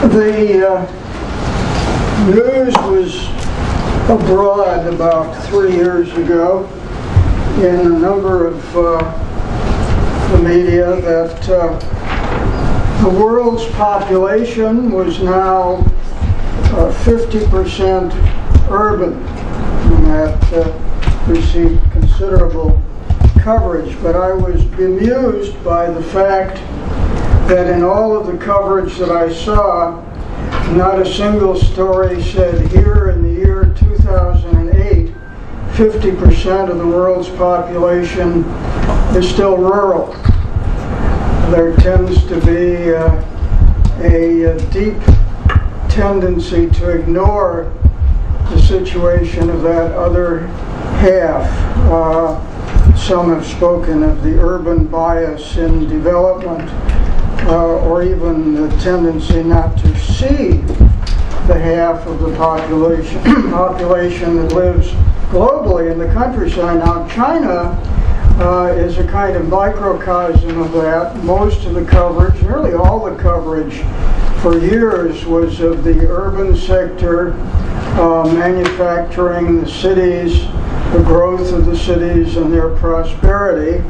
The news was abroad about 3 years ago in a number of the media that the world's population was now 50% urban, and that received considerable coverage. But I was bemused by the fact that in all of the coverage that I saw, not a single story said here in the year 2008, 50% of the world's population is still rural. There tends to be a deep tendency to ignore the situation of that other half. Some have spoken of the urban bias in development, or even the tendency not to see the half of the population that lives globally in the countryside. Now, China is a kind of microcosm of that. Most of the coverage, really all the coverage for years, was of the urban sector, manufacturing, the cities, the growth of the cities and their prosperity.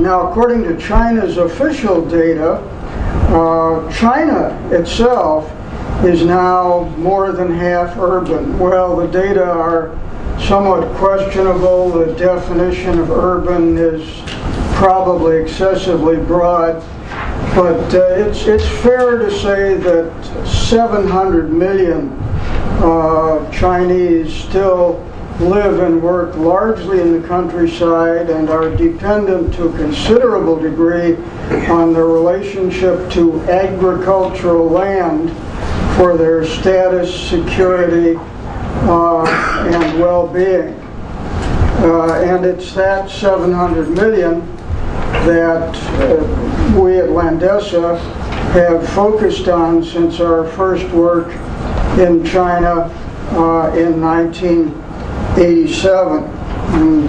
Now, according to China's official data, China itself is now more than half urban. Well, the data are somewhat questionable. The definition of urban is probably excessively broad, but it's fair to say that 700 million Chinese still live and work largely in the countryside and are dependent to a considerable degree on their relationship to agricultural land for their status, security, and well-being. And it's that 700 million that we at Landesa have focused on since our first work in China in 1987. And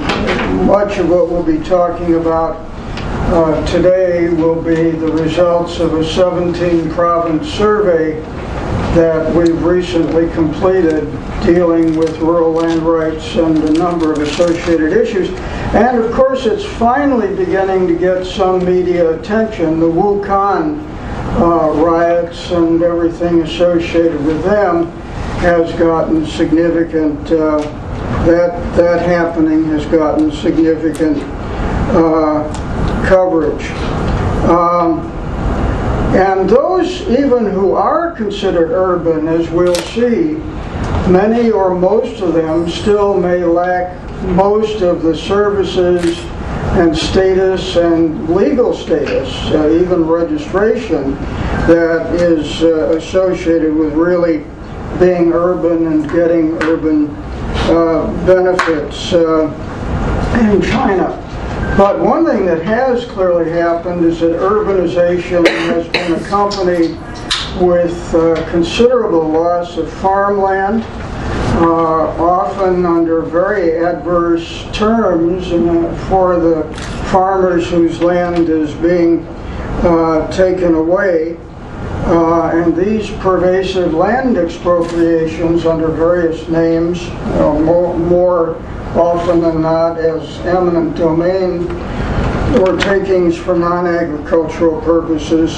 much of what we'll be talking about today will be the results of a 17-province survey that we've recently completed dealing with rural land rights and a number of associated issues. And of course, it's finally beginning to get some media attention, the Wukan riots and everything associated with them has gotten significant, that happening has gotten significant coverage. And those even who are considered urban, as we'll see, many or most of them still may lack most of the services and status and legal status, even registration, that is associated with really being urban and getting urban benefits in China. But one thing that has clearly happened is that urbanization has been accompanied with considerable loss of farmland, often under very adverse terms for the farmers whose land is being taken away. And these pervasive land expropriations under various names, more often than not as eminent domain, or takings for non-agricultural purposes,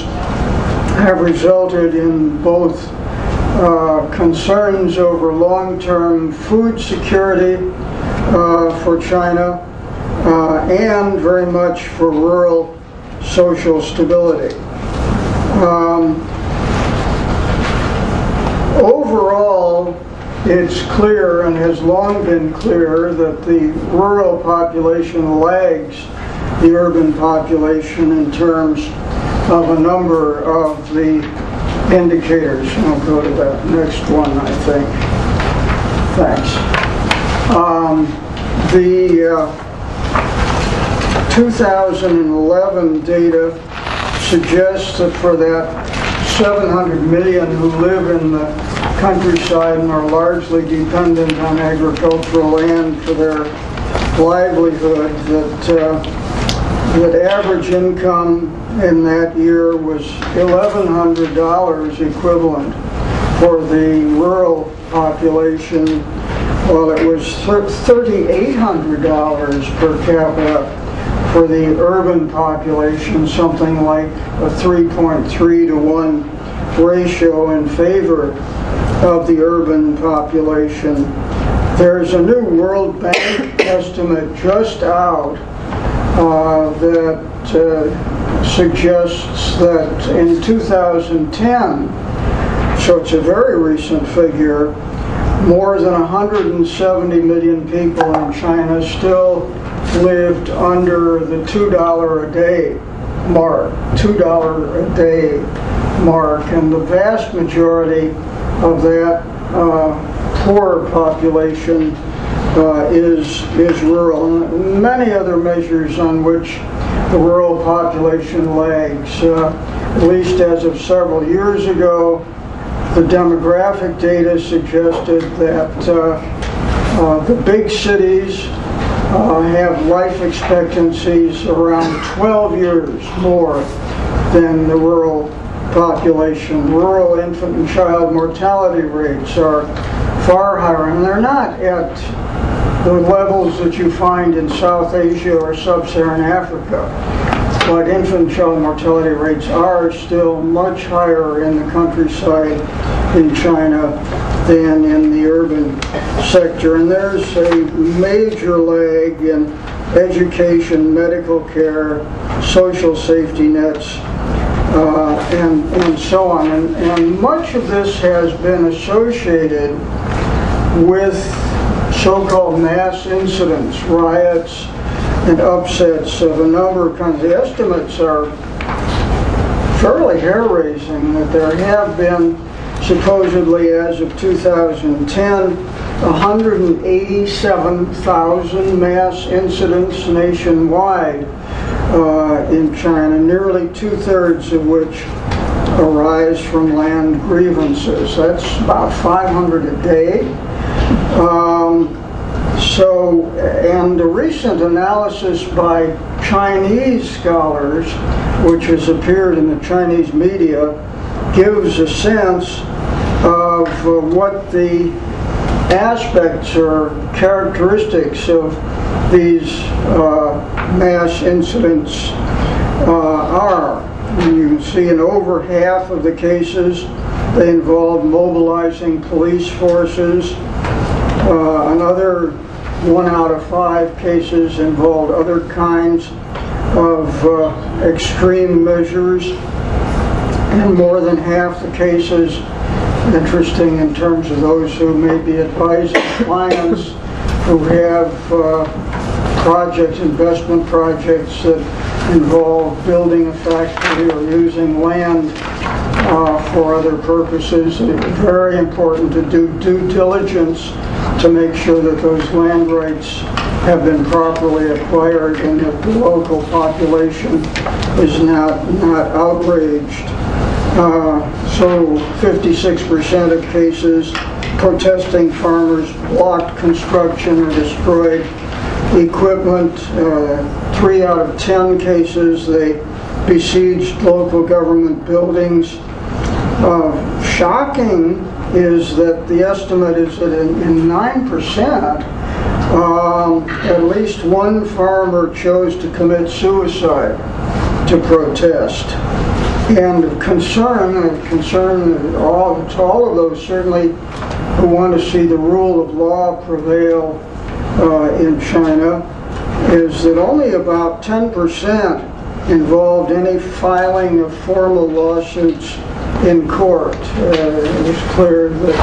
have resulted in both concerns over long-term food security for China and very much for rural social stability. Overall, it's clear and has long been clear that the rural population lags the urban population in terms of a number of the indicators. I'll go to that next one, I think. Thanks. The 2011 data suggests that for that 700 million who live in the countryside and are largely dependent on agricultural land for their livelihood, that that average income in that year was $1,100 equivalent for the rural population, while it was $3,800 per capita for the urban population, something like a 3.3 to 1 ratio in favor of the urban population. There's a new World Bank estimate just out that suggests that in 2010, so it's a very recent figure, more than 170 million people in China still lived under the $2 a day mark, and the vast majority of that poor population is rural. And many other measures on which the rural population lags. At least as of several years ago, the demographic data suggested that the big cities have life expectancies around 12 years more than the rural population. Rural infant and child mortality rates are far higher, and they're not at the levels that you find in South Asia or Sub-Saharan Africa, but infant and child mortality rates are still much higher in the countryside in China than in the urban sector. And there's a major lag in education, medical care, social safety nets, and so on. And much of this has been associated with so-called mass incidents, riots, and upsets of a number of kinds. The estimates are fairly hair-raising that there have been, supposedly as of 2010, 187,000 mass incidents nationwide in China, nearly two-thirds of which arise from land grievances. That's about 500 a day. And the recent analysis by Chinese scholars, which has appeared in the Chinese media, gives a sense of what the aspects or characteristics of these mass incidents are. And you can see in over half of the cases, they involve mobilizing police forces. Another 1 out of 5 cases involved other kinds of extreme measures, and more than half the cases, interesting in terms of those who may be advising clients who have investment projects that involve building a factory or using land for other purposes. It's very important to do due diligence to make sure that those land rights have been properly acquired and that the local population is not outraged. So 56% of cases, protesting farmers blocked construction or destroyed equipment. 3 out of 10 cases, they besieged local government buildings. Shocking is that the estimate is that in 9%, at least one farmer chose to commit suicide to protest. And of concern to all of those certainly who want to see the rule of law prevail in China is that only about 10% involved any filing of formal lawsuits in court. It was clear that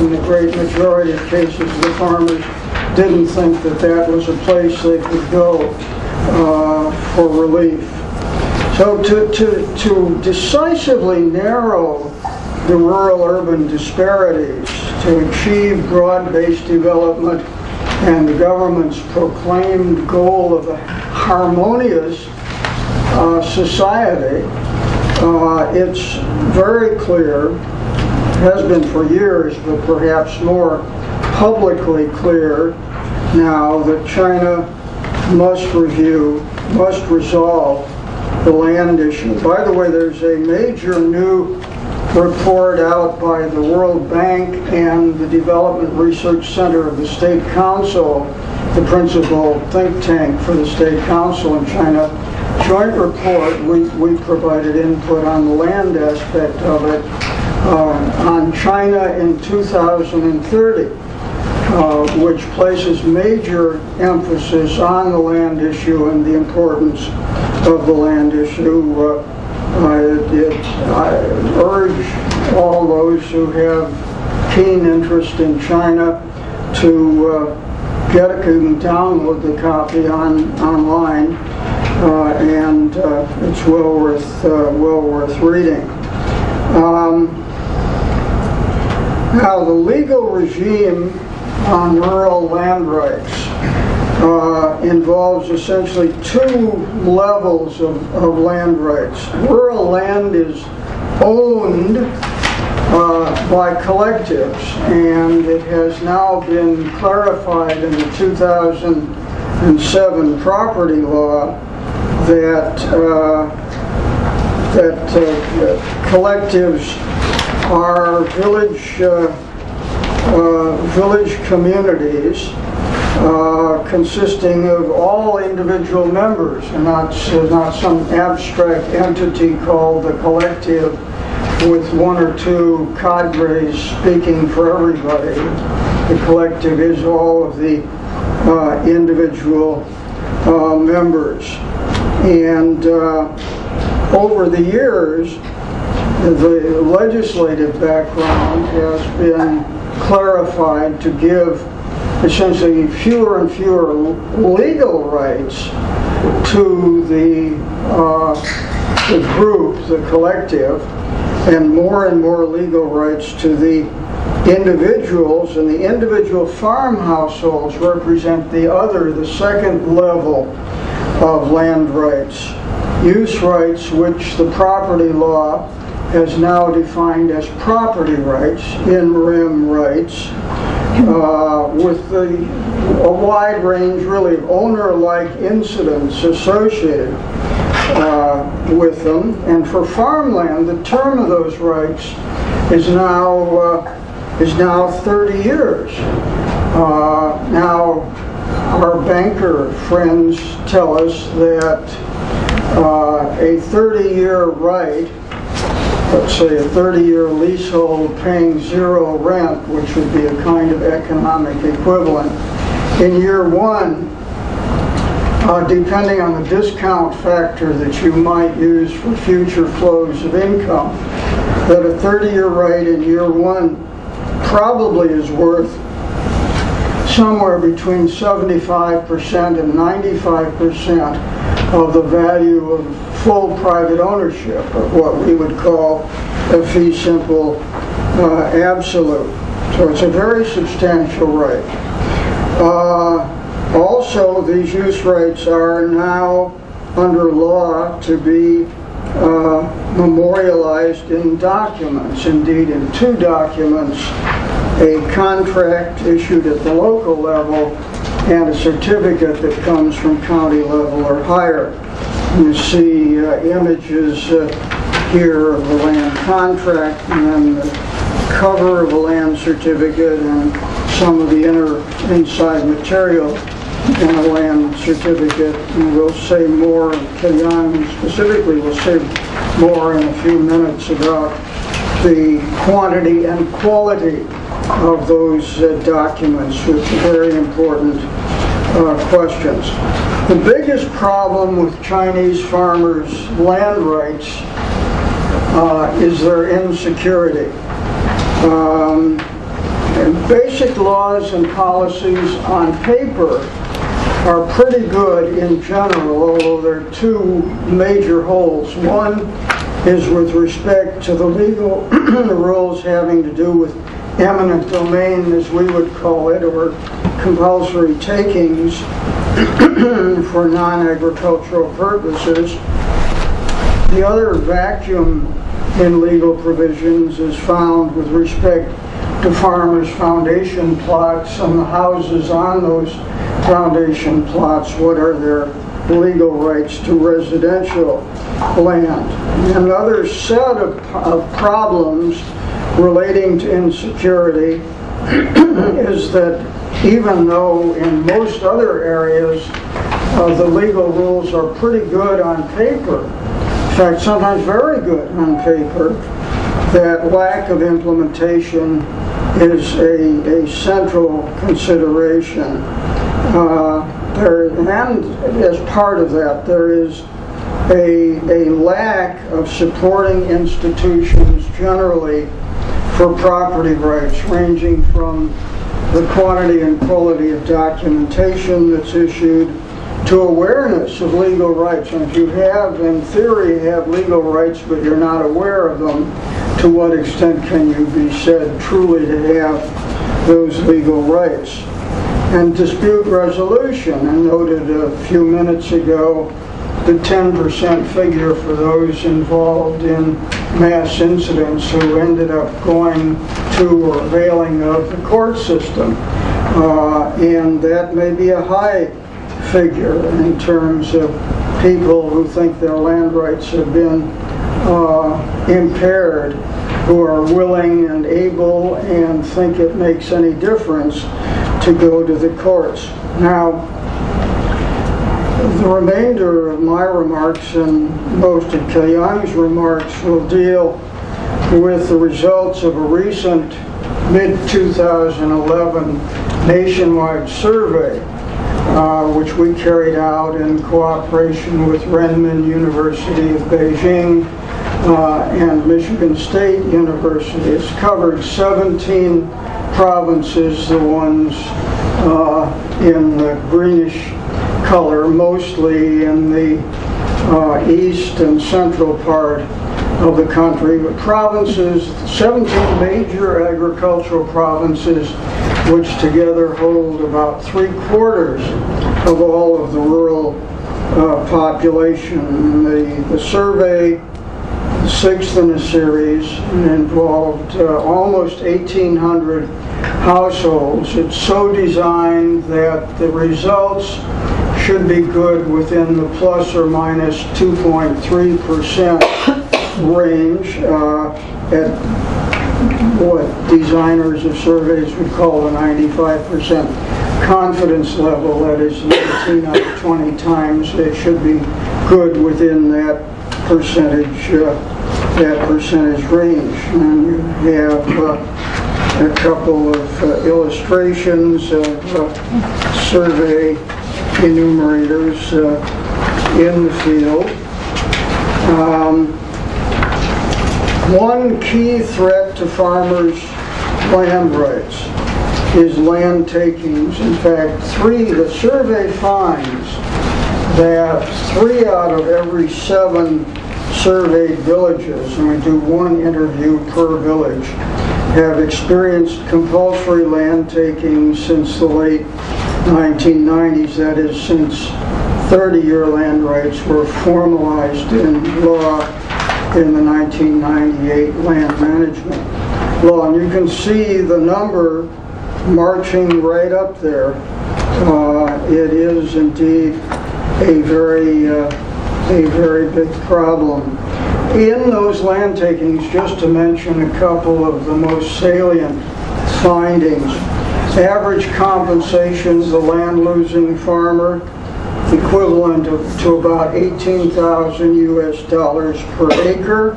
in the great majority of cases the farmers didn't think that that was a place they could go for relief. So to decisively narrow the rural-urban disparities, to achieve broad-based development and the government's proclaimed goal of a harmonious society, it's very clear, has been for years, but perhaps more publicly clear now, that China must review must resolve the land issue. By the way, there's a major new report out by the World Bank and the Development Research Center of the State Council, the principal think tank for the State Council in China. Joint report, we provided input on the land aspect of it, on China in 2030, which places major emphasis on the land issue and the importance of the land issue. I urge all those who have keen interest in China to get it and download the copy online, and it's well worth reading. Now, the legal regime on rural land rights involves essentially two levels of land rights. Rural land is owned by collectives, and it has now been clarified in the 2007 property law that that collectives are village communities consisting of all individual members, and not some abstract entity called the collective, with one or two cadres speaking for everybody. The collective is all of the individual members. And over the years, the legislative background has been clarified to give essentially fewer and fewer legal rights to the group, the collective, and more legal rights to the individuals, and the individual farm households represent the other, the second level of land rights. Use rights, which the property law has now defined as property rights, in rem rights, with a wide range, really, of owner-like incidents associated with them. And for farmland, the term of those rights is now 30 years. Now, our banker friends tell us that a 30-year right, let's say a 30-year leasehold paying zero rent, which would be a kind of economic equivalent, in year one, depending on the discount factor that you might use for future flows of income, that a 30-year right in year one probably is worth somewhere between 75% and 95% of the value of full private ownership, of what we would call a fee simple absolute. So it's a very substantial right. Also, these use rights are now under law to be memorialized in documents, indeed in two documents, a contract issued at the local level and a certificate that comes from county level or higher. You see images here of the land contract, and then the cover of a land certificate, and some of the inside material in a land certificate. And we'll say more, Keliang specifically will say more in a few minutes about the quantity and quality of those documents, which are very important questions. The biggest problem with Chinese farmers' land rights is their insecurity. And basic laws and policies on paper are pretty good in general, although there are two major holes. One is with respect to the legal rules having to do with eminent domain, as we would call it, or compulsory takings for non-agricultural purposes. The other vacuum in legal provisions is found with respect to farmers' foundation plots and the houses on those foundation plots. What are their legal rights to residential land. Another set of problems relating to insecurity is that even though in most other areas the legal rules are pretty good on paper, in fact sometimes very good on paper, that lack of implementation is a central consideration. And as part of that, there is a lack of supporting institutions generally for property rights, ranging from the quantity and quality of documentation that's issued to awareness of legal rights. And if you have, in theory, have legal rights, but you're not aware of them, to what extent can you be said truly to have those legal rights? And dispute resolution, I noted a few minutes ago the 10% figure for those involved in mass incidents who ended up going to or availing of the court system. And that may be a high figure in terms of people who think their land rights have been impaired, who are willing and able and think it makes any difference to go to the courts. Now, the remainder of my remarks and most of Keliang's remarks will deal with the results of a recent mid-2011 nationwide survey which we carried out in cooperation with Renmin University of Beijing and Michigan State University. It's covered 17 provinces, the ones in the greenish color, mostly in the east and central part of the country, but provinces, 17 major agricultural provinces, which together hold about 3/4 of all of the rural population. The survey, the sixth in a series, involved almost 1,800 households. It's so designed that the results should be good within the plus or minus 2.3% range at what designers of surveys would call a 95% confidence level. That is 19 out of 20 times they should be good within that percentage range. And you have a couple of illustrations of survey enumerators in the field. One key threat to farmers' land rights is land takings. In fact, the survey finds that 3 out of every 7 surveyed villages, and we do one interview per village, have experienced compulsory land taking since the late 1990s, that is, since 30-year land rights were formalized in law in the 1998 land management law. And you can see the number marching right up there. It is indeed a very big problem. In those land takings, just to mention a couple of the most salient findings, average compensation to the land-losing farmer equivalent to about $18,000 per acre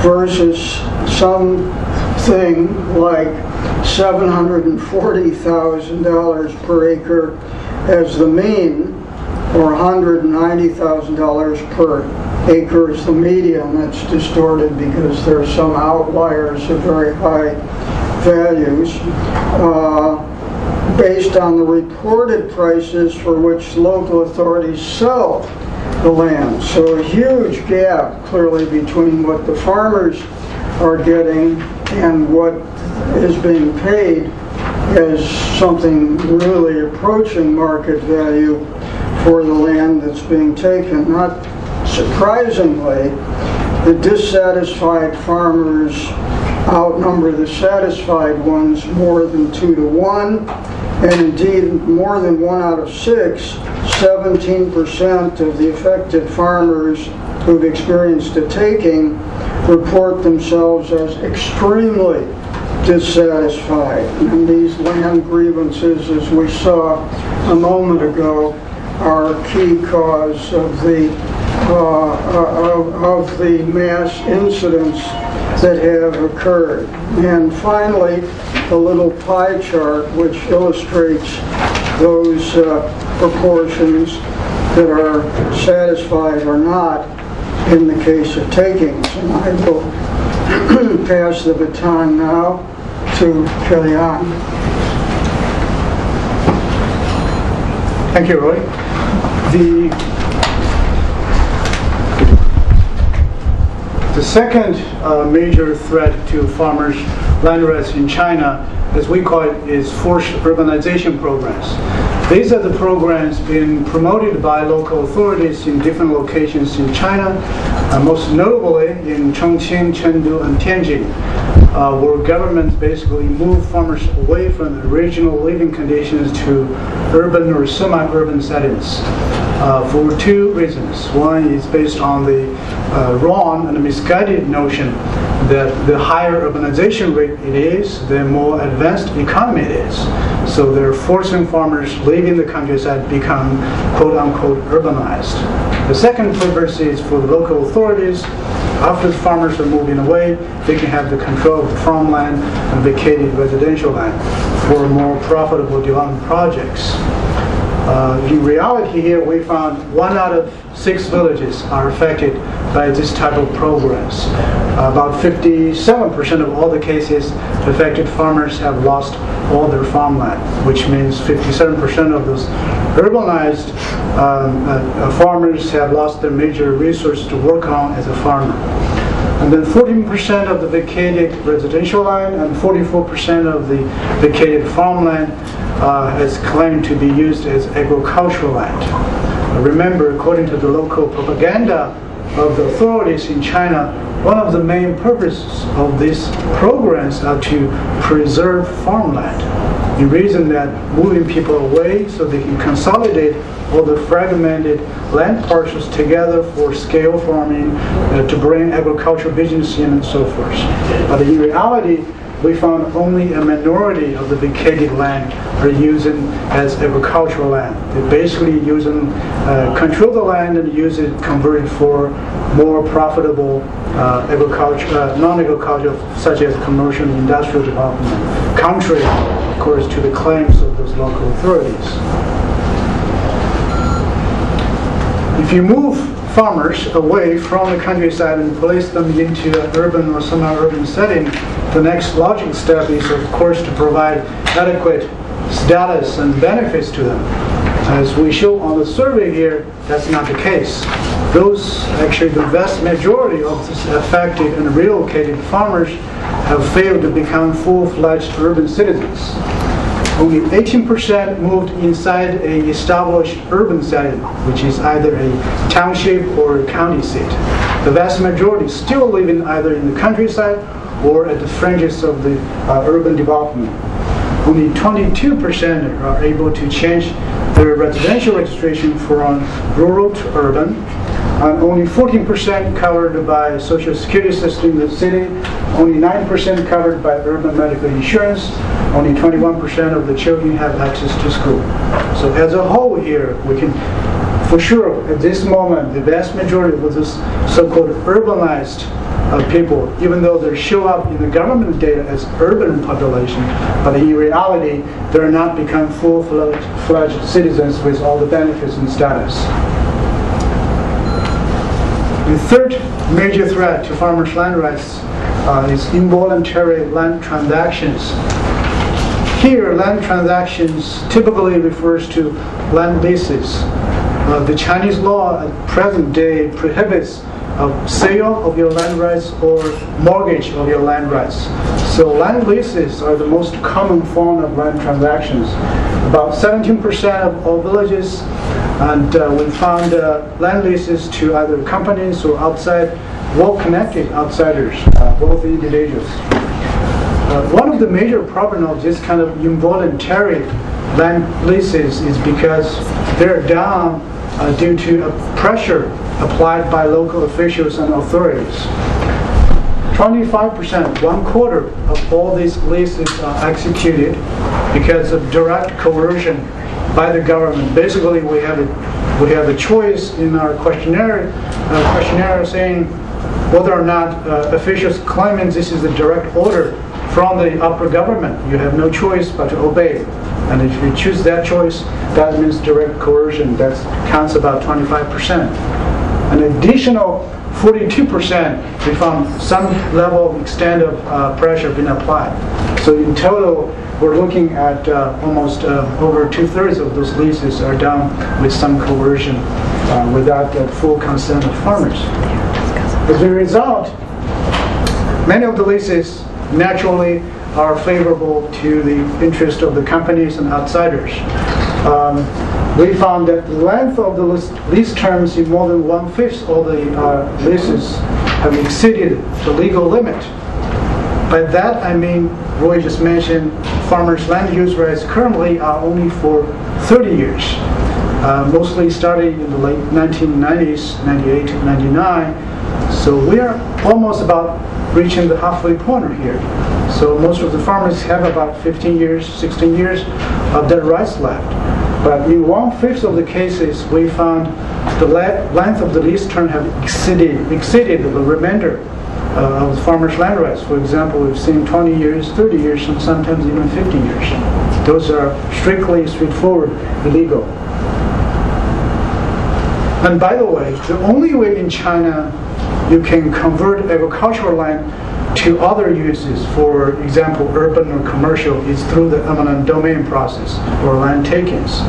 versus something like $740,000 per acre as the mean, or $190,000 per acre is the median. That's distorted because there are some outliers of very high values. Based on the reported prices for which local authorities sell the land. So a huge gap, clearly, between what the farmers are getting and what is being paid as something really approaching market value for the land that's being taken. Not surprisingly, the dissatisfied farmers outnumber the satisfied ones more than 2 to 1. And indeed, more than 1 out of 6, 17% of the affected farmers who've experienced the taking report themselves as extremely dissatisfied. And these land grievances, as we saw a moment ago, are a key cause of the mass incidents that have occurred. And finally, the little pie chart, which illustrates those proportions that are satisfied or not in the case of takings. And I will pass the baton now to Keliang. Thank you, Roy. The second major threat to farmers' land rights in China, as we call it, is forced urbanization programs. These are the programs being promoted by local authorities in different locations in China, most notably in Chongqing, Chengdu, and Tianjin, where governments basically move farmers away from the original living conditions to urban or semi-urban settings for 2 reasons. One is based on the wrong and misguided notion that the higher urbanization rate it is, the more advanced economy it is. So they're forcing farmers leaving the countryside to become quote-unquote urbanized. The second purpose is for the local authorities, after the farmers are moving away, they can have the control of the farmland and vacated residential land for more profitable development projects. In reality here, we found 1 out of 6 villages are affected by this type of programs. About 57% of all the cases affected farmers have lost all their farmland, which means 57% of those urbanized farmers have lost their major resource to work on as a farmer. And then 14% of the vacated residential land and 44% of the vacated farmland is claimed to be used as agricultural land. Remember, according to the local propaganda of the authorities in China, one of the main purposes of these programs are to preserve farmland. The reason that moving people away so they can consolidate all the fragmented land parcels together for scale farming, to bring agricultural business in, and so forth. But in reality, we found only a minority of the vacated land are using as agricultural land. They're basically using, control the land and use it, convert it for more profitable non-agriculture, such as commercial and industrial development, contrary, of course, to the claims of those local authorities. If you move farmers away from the countryside and place them into an urban or semi-urban setting, the next logical step is, of course, to provide adequate status and benefits to them. As we show on the survey here, that's not the case. Those, actually, the vast majority of these affected and relocated farmers have failed to become full-fledged urban citizens. Only 18% moved inside an established urban setting, which is either a township or a county seat. The vast majority still living either in the countryside or at the fringes of the urban development. Only 22% are able to change their residential registration from rural to urban. And only 14% covered by social security system in the city, only 9% covered by urban medical insurance, only 21% of the children have access to school. So as a whole here, we can, for sure, at this moment, the vast majority of those so-called urbanized people, even though they show up in the government data as urban population, but in reality, they're not become full-fledged citizens with all the benefits and status. The third major threat to farmers' land rights is involuntary land transactions. Here, land transactions typically refers to land leases. The Chinese law at present day prohibits sale of your land rights or mortgage of your land rights. So land leases are the most common form of land transactions. About 17% of all villages, and we found land leases to either companies or outside, well-connected outsiders, both individuals. One of the major problems of this kind of involuntary land leases is because they're down due to pressure applied by local officials and authorities. 25%, one quarter of all these leases are executed because of direct coercion by the government. Basically, we have a choice in our questionnaire saying whether or not officials claiming this is a direct order from the upper government. You have no choice but to obey. And if you choose that choice, that means direct coercion. That counts about 25%. An additional 42% if on some level extent of pressure being applied. So in total, we're looking at almost over two-thirds of those leases are done with some coercion without the full consent of farmers. As a result, many of the leases naturally are favorable to the interest of the companies and outsiders. We found that the length of the lease terms in more than one-fifth of the leases have exceeded the legal limit. By that I mean, Roy just mentioned, farmers' land use rights currently are only for 30 years. Mostly starting in the late 1990s, 98 to 99. So we are almost about reaching the halfway point here. So most of the farmers have about 15 years, 16 years of their rights left. But in one-fifth of the cases, we found the length of the lease term have exceeded the remainder of the farmers' land rights. For example, we've seen 20 years, 30 years, and sometimes even 50 years. Those are strictly straightforward illegal. And by the way, the only way in China you can convert agricultural land to other uses, for example, urban or commercial, is through the eminent domain process or land takings.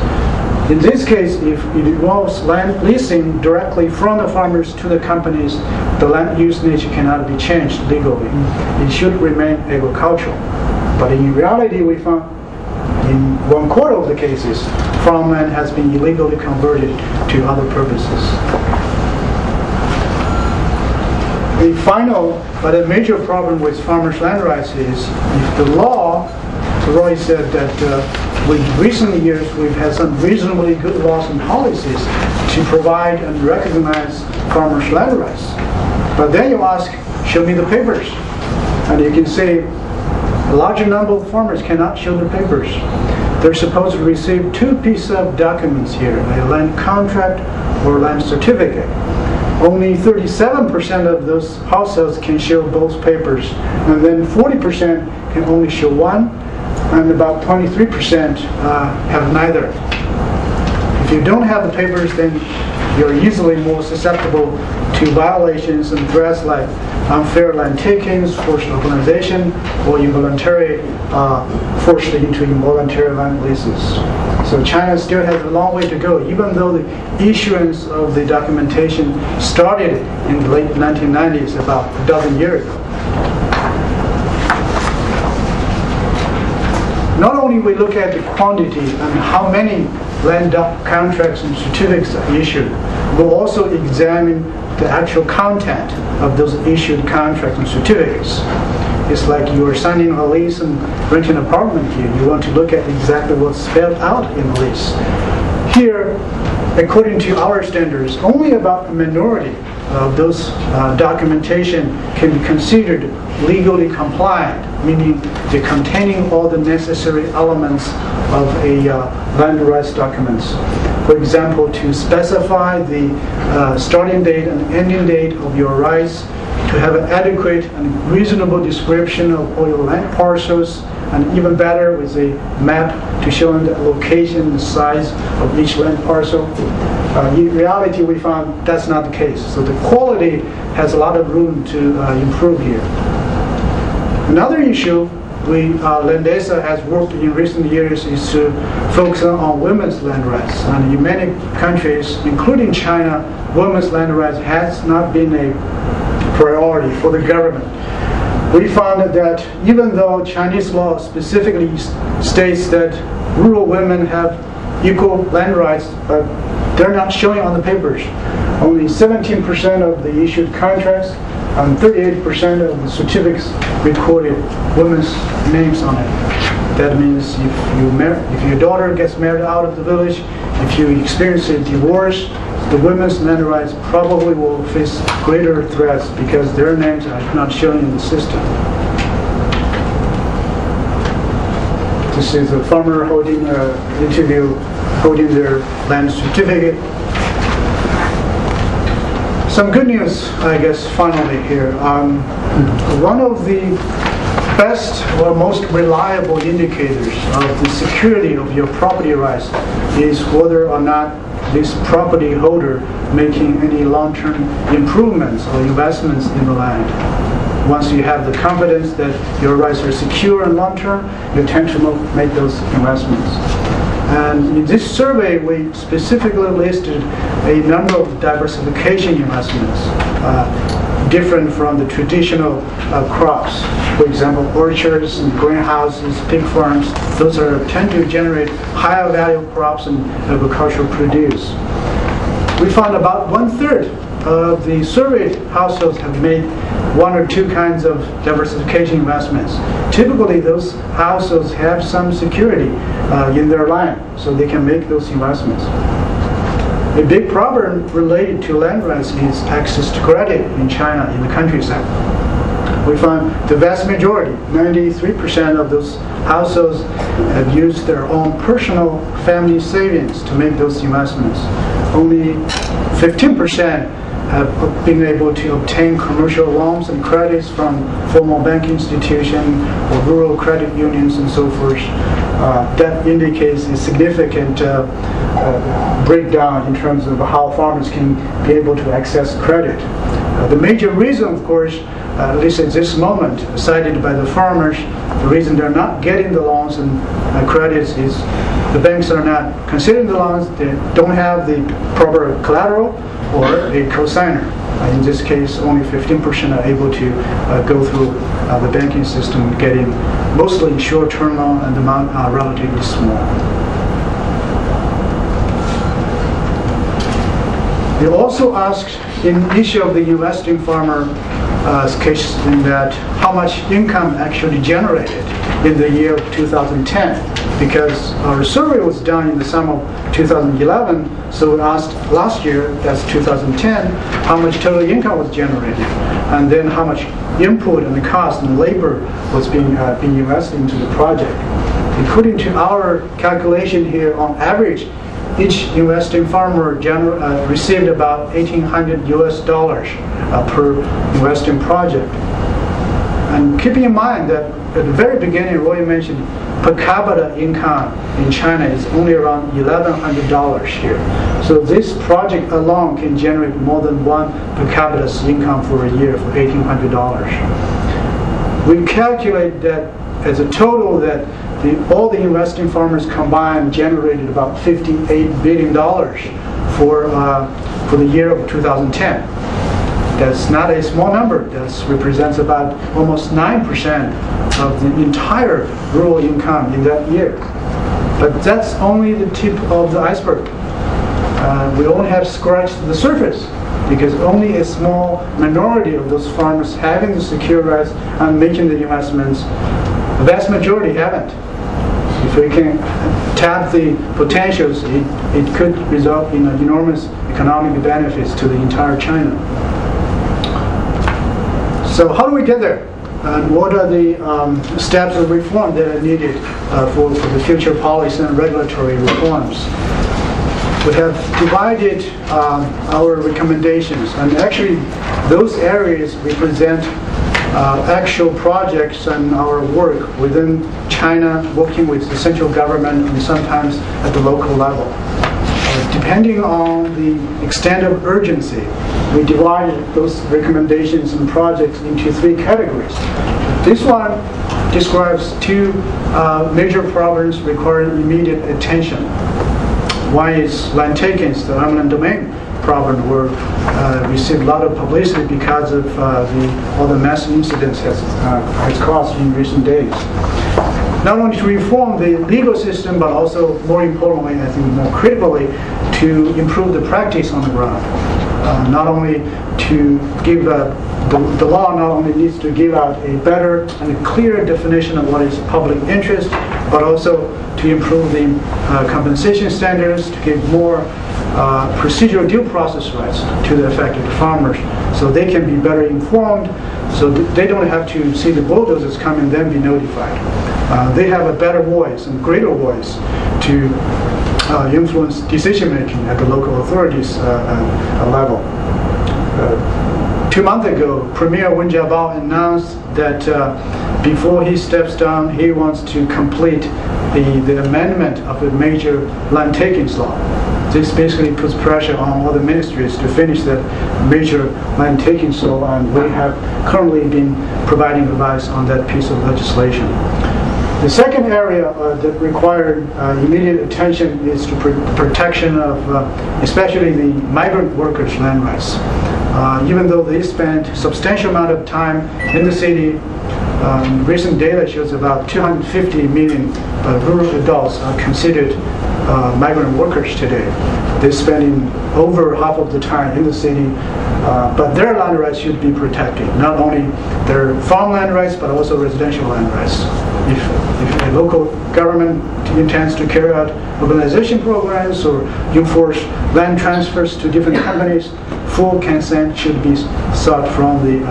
In this case, if it involves land leasing directly from the farmers to the companies, the land use nature cannot be changed legally. It should remain agricultural. But in reality, we found in one quarter of the cases, farmland has been illegally converted to other purposes. The final, but a major problem with farmers' land rights is if the law, Roy said that in recent years we've had some reasonably good laws and policies to provide and recognize farmers' land rights. But then you ask, show me the papers. And you can say a larger number of farmers cannot show the papers. They're supposed to receive two pieces of documents here, a land contract or land certificate. Only 37% of those households can show both papers, and then 40% can only show one, and about 23% have neither. If you don't have the papers, then you're easily more susceptible to violations and threats like unfair land takings, forced urbanization, or involuntary, forced into involuntary land leases. So China still has a long way to go, even though the issuance of the documentation started in the late 1990s, about a dozen years ago. Not only we look at the quantity and how many land contracts and certificates are issued, we'll also examine the actual content of those issued contracts and certificates. It's like you are signing a lease and renting an apartment here. You want to look at exactly what's spelled out in the lease. Here, according to our standards, only about a minority of those documentation can be considered legally compliant, meaning they're containing all the necessary elements of a land rights documents. For example, to specify the starting date and ending date of your rights, to have an adequate and reasonable description of all your land parcels, and even better with a map to show the location and size of each land parcel. In reality, we found that's not the case. So the quality has a lot of room to improve here. Another issue we, Landesa has worked in recent years is to focus on women's land rights. And in many countries, including China, women's land rights has not been a priority for the government. We found that even though Chinese law specifically states that rural women have equal land rights, but they're not showing on the papers. Only 17% of the issued contracts and 38% of the certificates recorded women's names on it. That means if your daughter gets married out of the village, if you experience a divorce, the women's land rights probably will face greater threats because their names are not shown in the system. This is a farmer holding an interview, holding their land certificate. Some good news, I guess, finally here. One of the best or most reliable indicators of the security of your property rights is whether or not this property holder making any long-term improvements or investments in the land. Once you have the confidence that your rights are secure and long-term, you tend to make those investments. And in this survey, we specifically listed a number of diversification investments. Different from the traditional crops. For example, orchards and greenhouses, pig farms, those tend to generate higher value crops and agricultural produce. We found about 1/3 of the surveyed households have made one or two kinds of diversification investments. Typically, those households have some security in their land, so they can make those investments. A big problem related to land rights is access to credit in China, in the countryside. We found the vast majority, 93% of those households have used their own personal family savings to make those investments. Only 15% have been able to obtain commercial loans and credits from formal bank institutions or rural credit unions and so forth. That indicates a significant breakdown in terms of how farmers can be able to access credit. The major reason, of course, at least at this moment, cited by the farmers, the reason they're not getting the loans and credits is the banks are not considering the loans, they don't have the proper collateral or a cosigner. In this case, only 15% are able to go through the banking system, getting mostly short-term loan, and the amount are relatively small. They also asked in the issue of the investing farmer's case in that how much income actually generated in the year 2010, because our survey was done in the summer of 2011, so we asked last year, that's 2010, how much total income was generated, and then how much input and the cost and labor was being invested into the project. According to our calculation here, on average, each investing farmer received about $1,800 per investing project. And keeping in mind that at the very beginning, Roy mentioned per capita income in China is only around $1,100 here. So this project alone can generate more than one per capita income for a year for $1,800. We calculate that as a total that all the investing farmers combined generated about $58 billion for the year of 2010. That's not a small number. That represents about almost 9% of the entire rural income in that year. But that's only the tip of the iceberg. We only have scratched the surface, because only a small minority of those farmers having the secure rights and making the investments, the vast majority haven't. If we can tap the potentials, it could result in enormous economic benefits to the entire China. So how do we get there? And what are the steps of reform that are needed for the future policy and regulatory reforms? We have divided our recommendations, and actually those areas represent actual projects and our work within China, working with the central government and sometimes at the local level. Depending on the extent of urgency, we divided those recommendations and projects into three categories. This one describes two major problems requiring immediate attention. One is land takings, the eminent domain problem, where received a lot of publicity because of all the mass incidents has caused in recent days. Not only to reform the legal system, but also more importantly, I think more critically, to improve the practice on the ground. not only to give the law not only needs to give out a better and a clearer definition of what is public interest, but also to improve the compensation standards, to give more procedural due process rights to the affected farmers, so they can be better informed, so they don't have to see the bulldozers come and then be notified. They have a better voice and greater voice to influence decision making at the local authorities level. 2 months ago, Premier Wen Jiabao announced that before he steps down, he wants to complete the amendment of the major land takings law. This basically puts pressure on all the ministries to finish that major land takings law, and we have currently been providing advice on that piece of legislation. The second area that required immediate attention is to protection of especially the migrant workers' land rights. Even though they spent a substantial amount of time in the city, recent data shows about 250 million rural adults are considered migrant workers today. They're spending over half of the time in the city, but their land rights should be protected, not only their farmland rights, but also residential land rights. If a local government intends to carry out urbanization programs or enforce land transfers to different companies, full consent should be sought from the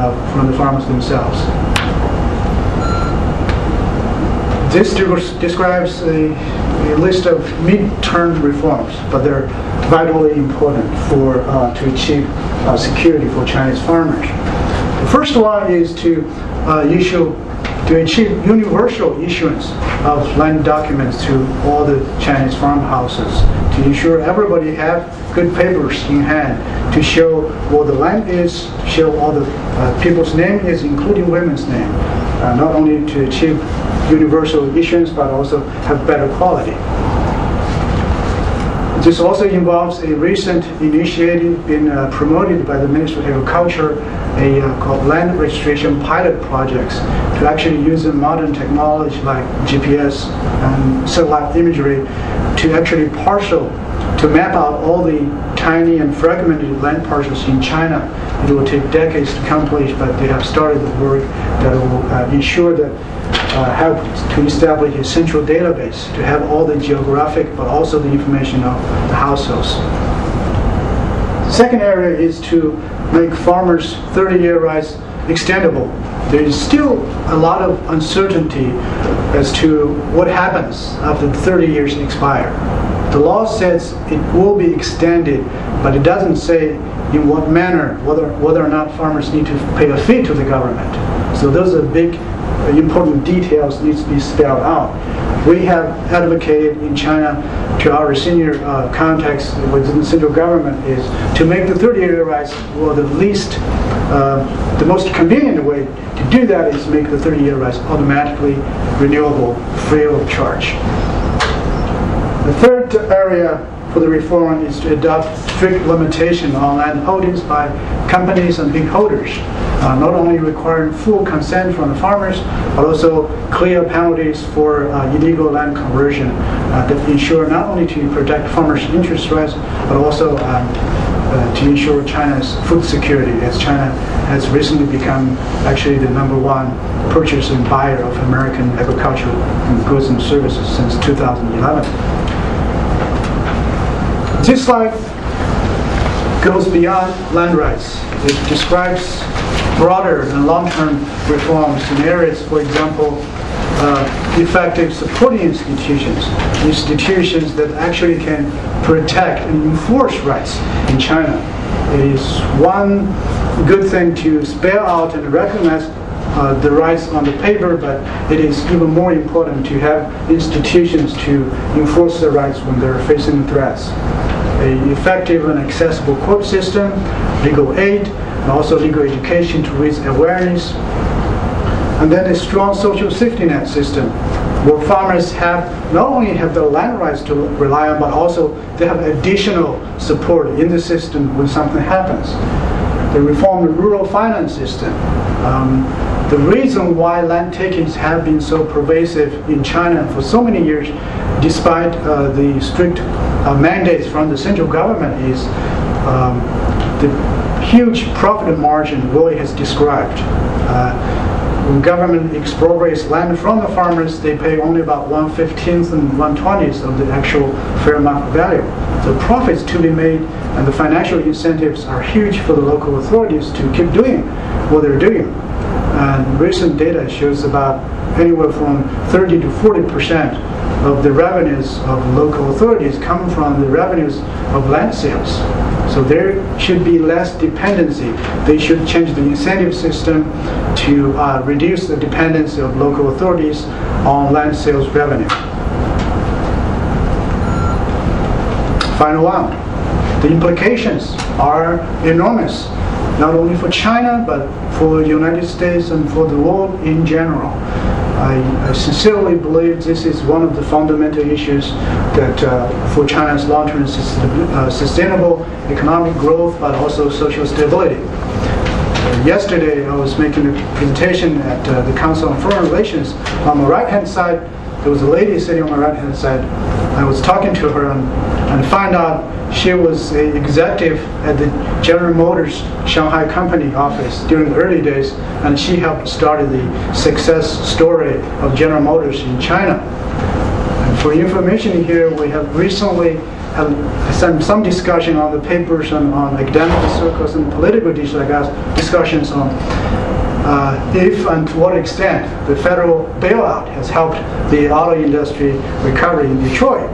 farmers themselves. This describes a list of mid-term reforms, but they're vitally important for to achieve security for Chinese farmers. The first one is to achieve universal issuance of land documents to all the Chinese farmhouses, to ensure everybody have good papers in hand to show what the land is, to show all the people's name is, including women's name, not only to achieve universal issuance, but also have better quality. This also involves a recent initiative being promoted by the Ministry of Agriculture, called Land Registration Pilot Projects, to actually use a modern technology like GPS and satellite imagery to actually map out all the tiny and fragmented land parcels in China. It will take decades to accomplish, but they have started the work that will ensure that help to establish a central database to have all the geographic but also the information of the households. The second area is to make farmers' 30-year rights extendable. There is still a lot of uncertainty as to what happens after the 30 years expire. The law says it will be extended, but it doesn't say in what manner, whether or not farmers need to pay a fee to the government. So those are big important details needs to be spelled out. We have advocated in China to our senior contacts within the central government is to make the 30-year rights, well, the most convenient way to do that is make the 30-year rights automatically renewable, free of charge. The third area for the reform is to adopt strict limitation on land holdings by companies and big holders, not only requiring full consent from the farmers, but also clear penalties for illegal land conversion that ensure not only to protect farmers' interest rights, but also to ensure China's food security, as China has recently become actually the #1 purchaser and buyer of American agricultural goods and services since 2011. This slide goes beyond land rights. It describes broader and long-term reforms in areas, for example, effective supporting institutions that actually can protect and enforce rights in China. It is one good thing to spell out and recognize the rights on the paper, but it is even more important to have institutions to enforce the rights when they're facing threats. An effective and accessible court system, legal aid, and also legal education to raise awareness. And then a strong social safety net system, where farmers not only have the land rights to rely on, but also they have additional support in the system when something happens. They reform the rural finance system. The reason why land takings have been so pervasive in China for so many years, despite the strict mandates from the central government, is the huge profit margin Willie has described. When government expropriates land from the farmers, they pay only about 1/15 and 1/20 of the actual fair market value. The profits to be made and the financial incentives are huge for the local authorities to keep doing what they're doing. And recent data shows about anywhere from 30% to 40% of the revenues of local authorities come from the revenues of land sales. So there should be less dependency. They should change the incentive system to reduce the dependency of local authorities on land sales revenue. Final round. The implications are enormous, not only for China, but for the United States and for the world in general. I sincerely believe this is one of the fundamental issues that for China's long-term sustainable economic growth, but also social stability. Yesterday, I was making a presentation at the Council on Foreign Relations. On my right-hand side, there was a lady sitting on my right-hand side. I was talking to her and found out she was an executive at the General Motors Shanghai company office during the early days, and she helped start the success story of General Motors in China. And for information here, we have recently had some discussion on the papers and on academic circles and political discussions on if and to what extent the federal bailout has helped the auto industry recovery in Detroit.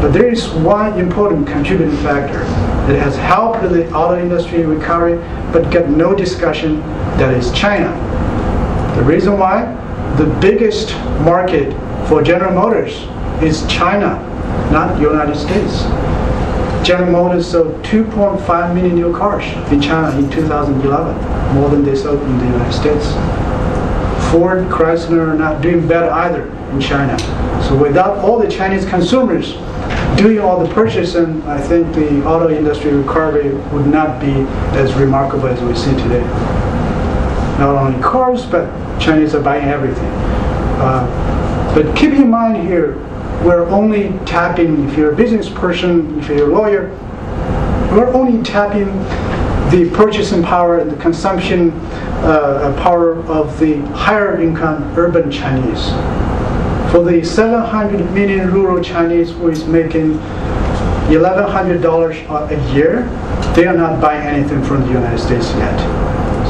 But there is one important contributing factor that has helped the auto industry recovery but got no discussion, that is China. The reason why? The biggest market for General Motors is China, not the United States. General Motors sold 2.5 million new cars in China in 2011, more than they sold in the United States. Ford, Chrysler are not doing better either in China. So without all the Chinese consumers doing all the purchasing, I think the auto industry recovery would not be as remarkable as we see today. Not only cars, but Chinese are buying everything. But keep in mind here, we're only tapping, if you're a business person, if you're a lawyer, we're only tapping the purchasing power and the consumption power of the higher income urban Chinese. For the 700 million rural Chinese who is making $1,100 a year, they are not buying anything from the United States yet.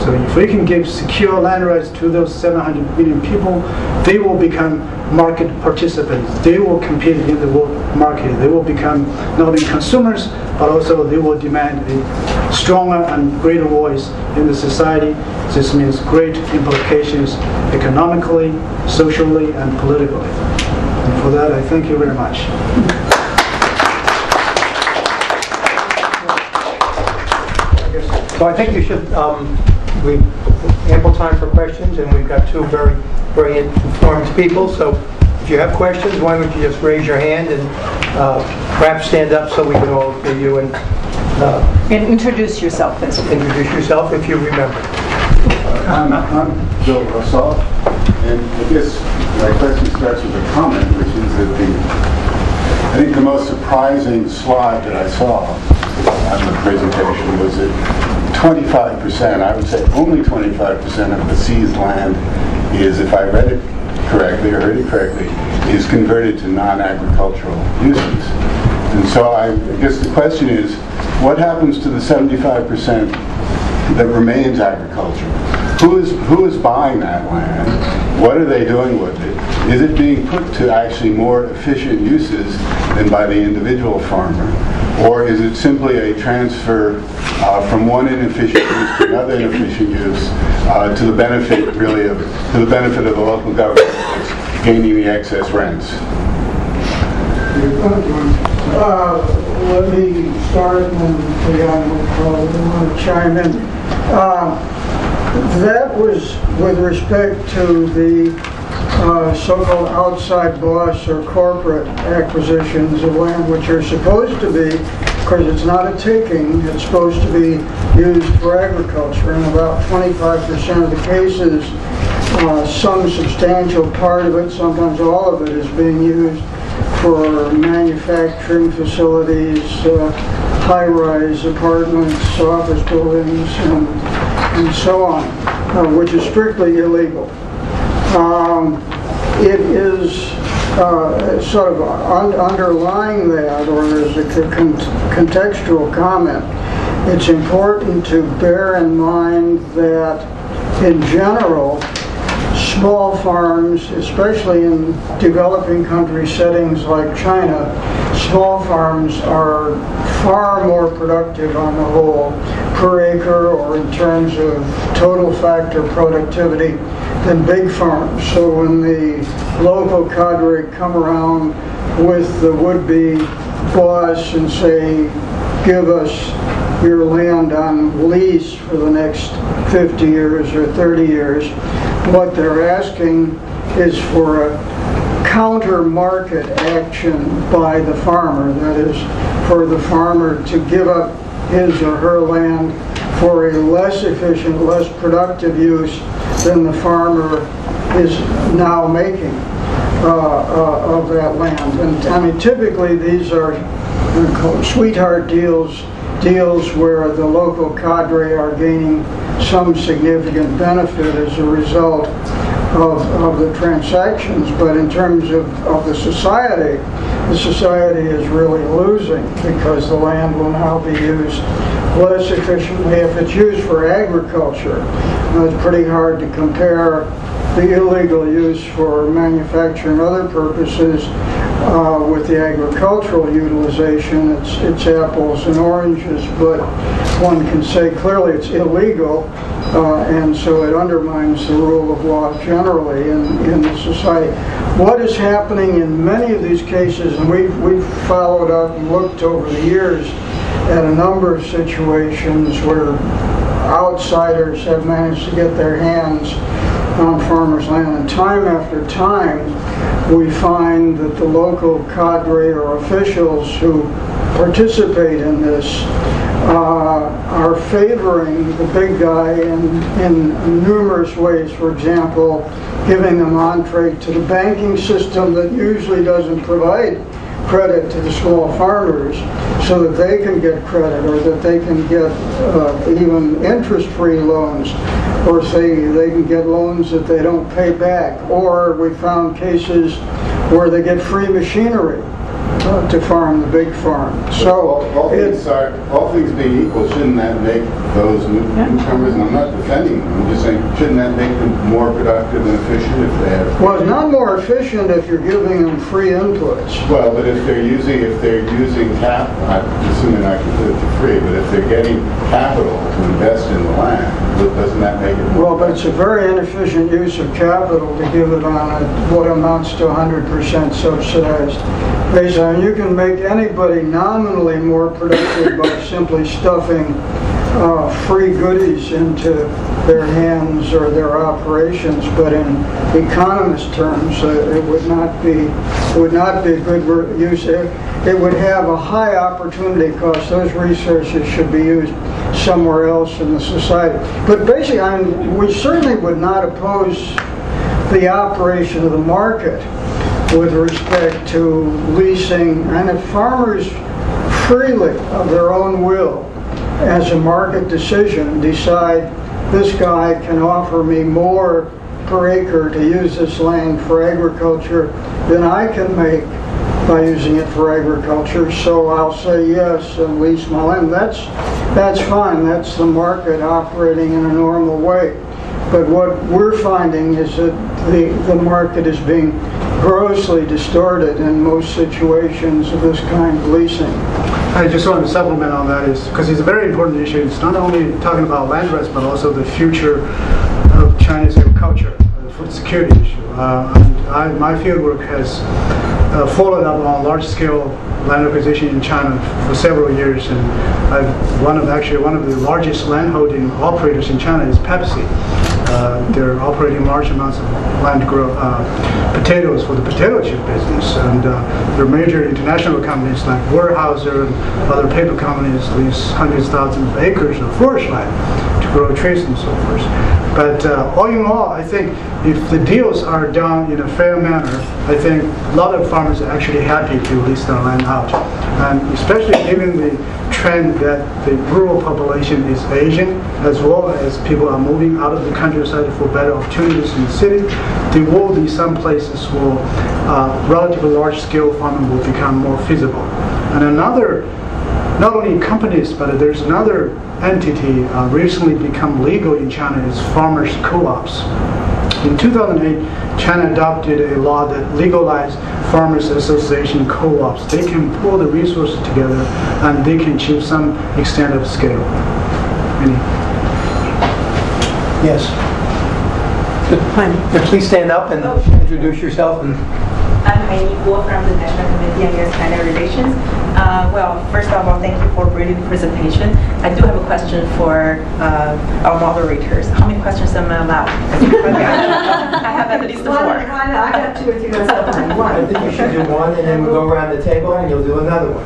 So if we can give secure land rights to those 700 million people, they will become market participants. They will compete in the world market. They will become not only consumers, but also they will demand a stronger and greater voice in the society. This means great implications economically, socially, and politically. And for that, I thank you very much. So I think you should, we've ample time for questions, and we've got two very, very informed people. So if you have questions, why don't you just raise your hand and perhaps stand up so we can all hear you and introduce yourself. Introduce yourself if you remember. I'm Joe Russell, and I guess my question starts with a comment, which is that I think the most surprising slide that I saw on the presentation was that 25%, I would say only 25% of the seized land is, if I read it correctly or heard it correctly, is converted to non-agricultural uses. And so I guess the question is, what happens to the 75% that remains agricultural? Who is buying that land? What are they doing with it? Is it being put to actually more efficient uses than by the individual farmer? Or is it simply a transfer from one inefficient use to another inefficient use to the benefit, really, to the benefit of the local government that's gaining the excess rents? Let me start, and Leon will chime in. That was with respect to the so-called outside boss or corporate acquisitions of land, which are supposed to be, because it's not a taking, it's supposed to be used for agriculture. In about 25% of the cases, some substantial part of it, sometimes all of it, is being used for manufacturing facilities, high-rise apartments, office buildings, and so on, which is strictly illegal. It is sort of underlying that, or there's a contextual comment. It's important to bear in mind that, in general, small farms, especially in developing country settings like China, small farms are far more productive on the whole per acre or in terms of total factor productivity than big farms. So when the local cadre come around with the would-be boss and say, give us your land on lease for the next 50 years or 30 years, what they're asking is for a counter-market action by the farmer. That is, for the farmer to give up his or her land for a less efficient, less productive use than the farmer is now making of that land. And I mean, typically these are sweetheart deals where the local cadre are gaining some significant benefit as a result of the transactions, but in terms of the society is really losing because the land will now be used less efficiently. If it's used for agriculture, it's pretty hard to compare the illegal use for manufacturing and other purposes with the agricultural utilization. It's apples and oranges, but one can say clearly it's illegal, and so it undermines the rule of law generally in the society. What is happening in many of these cases, and we've followed up and looked over the years at a number of situations where outsiders have managed to get their hands on farmers' land, and time after time we find that the local cadre or officials who participate in this are favoring the big guy in numerous ways. For example, giving them entree to the banking system that usually doesn't provide credit to the small farmers, so that they can get credit, or that they can get even interest-free loans, or say they can get loans that they don't pay back. Or we found cases where they get free machinery to farm the big farm. So all things being equal, shouldn't that make those newcomers, and I'm not defending them, I'm just saying, shouldn't that make them more productive and efficient if they have? Well, it's not more efficient if you're giving them free inputs. Well, but if they're using capital, I'm assuming I consider it for free, but if they're getting capital to invest in the land, doesn't that make it more? Well, but it's a very inefficient use of capital to give it on what amounts to 100% subsidized basis. And you can make anybody nominally more productive by simply stuffing free goodies into their hands or their operations, but in economist terms, it would not be good use. It would have a high opportunity cost. Those resources should be used somewhere else in the society. But basically, I mean, we certainly would not oppose the operation of the market with respect to leasing, and if farmers freely of their own will, as a market decision, decide this guy can offer me more per acre to use this land for agriculture than I can make by using it for agriculture, so I'll say yes and lease my land. That's fine, that's the market operating in a normal way. But what we're finding is that the market is being grossly distorted in most situations of this kind of leasing. I just want to supplement on that, is because it's a very important issue. It's not only talking about land rights, but also the future of Chinese agriculture, the food security issue. My fieldwork has followed up on large-scale land acquisition in China for several years, and one of the largest landholding operators in China is Pepsi. They're operating large amounts of land to grow potatoes for the potato chip business, and there are major international companies like Warhauser and other paper companies lease hundreds of thousands of acres of forest land to approaches and so forth. But all in all, I think if the deals are done in a fair manner, I think a lot of farmers are actually happy to lease their land out. And especially given the trend that the rural population is aging, as well as people are moving out of the countryside for better opportunities in the city, there will be some places where relatively large-scale farming will become more feasible. And another, not only companies, but there's another entity recently become legal in China, is farmers' co-ops. In 2008, China adopted a law that legalized farmers' association co-ops. They can pull the resources together and they can achieve some extent of scale. Yes. Please stand up and introduce yourself. I'm Mei Guo from the National Committee on U.S.-China Relations. Well, first of all, thank you for a brilliant presentation. I do have a question for our moderators. How many questions am I allowed? I have at least four. One, I got two if you guys have only one. I think you should do one, and then we'll go around the table and you'll do another one.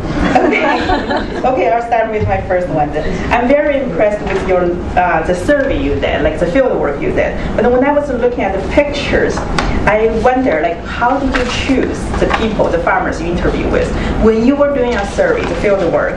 Okay, I'll start with my first one then. I'm very impressed with your the survey you did, like the field work you did. But when I was looking at the pictures, I wonder, like, how did you choose the people, the farmers you interview with? When you were doing a survey, the field work,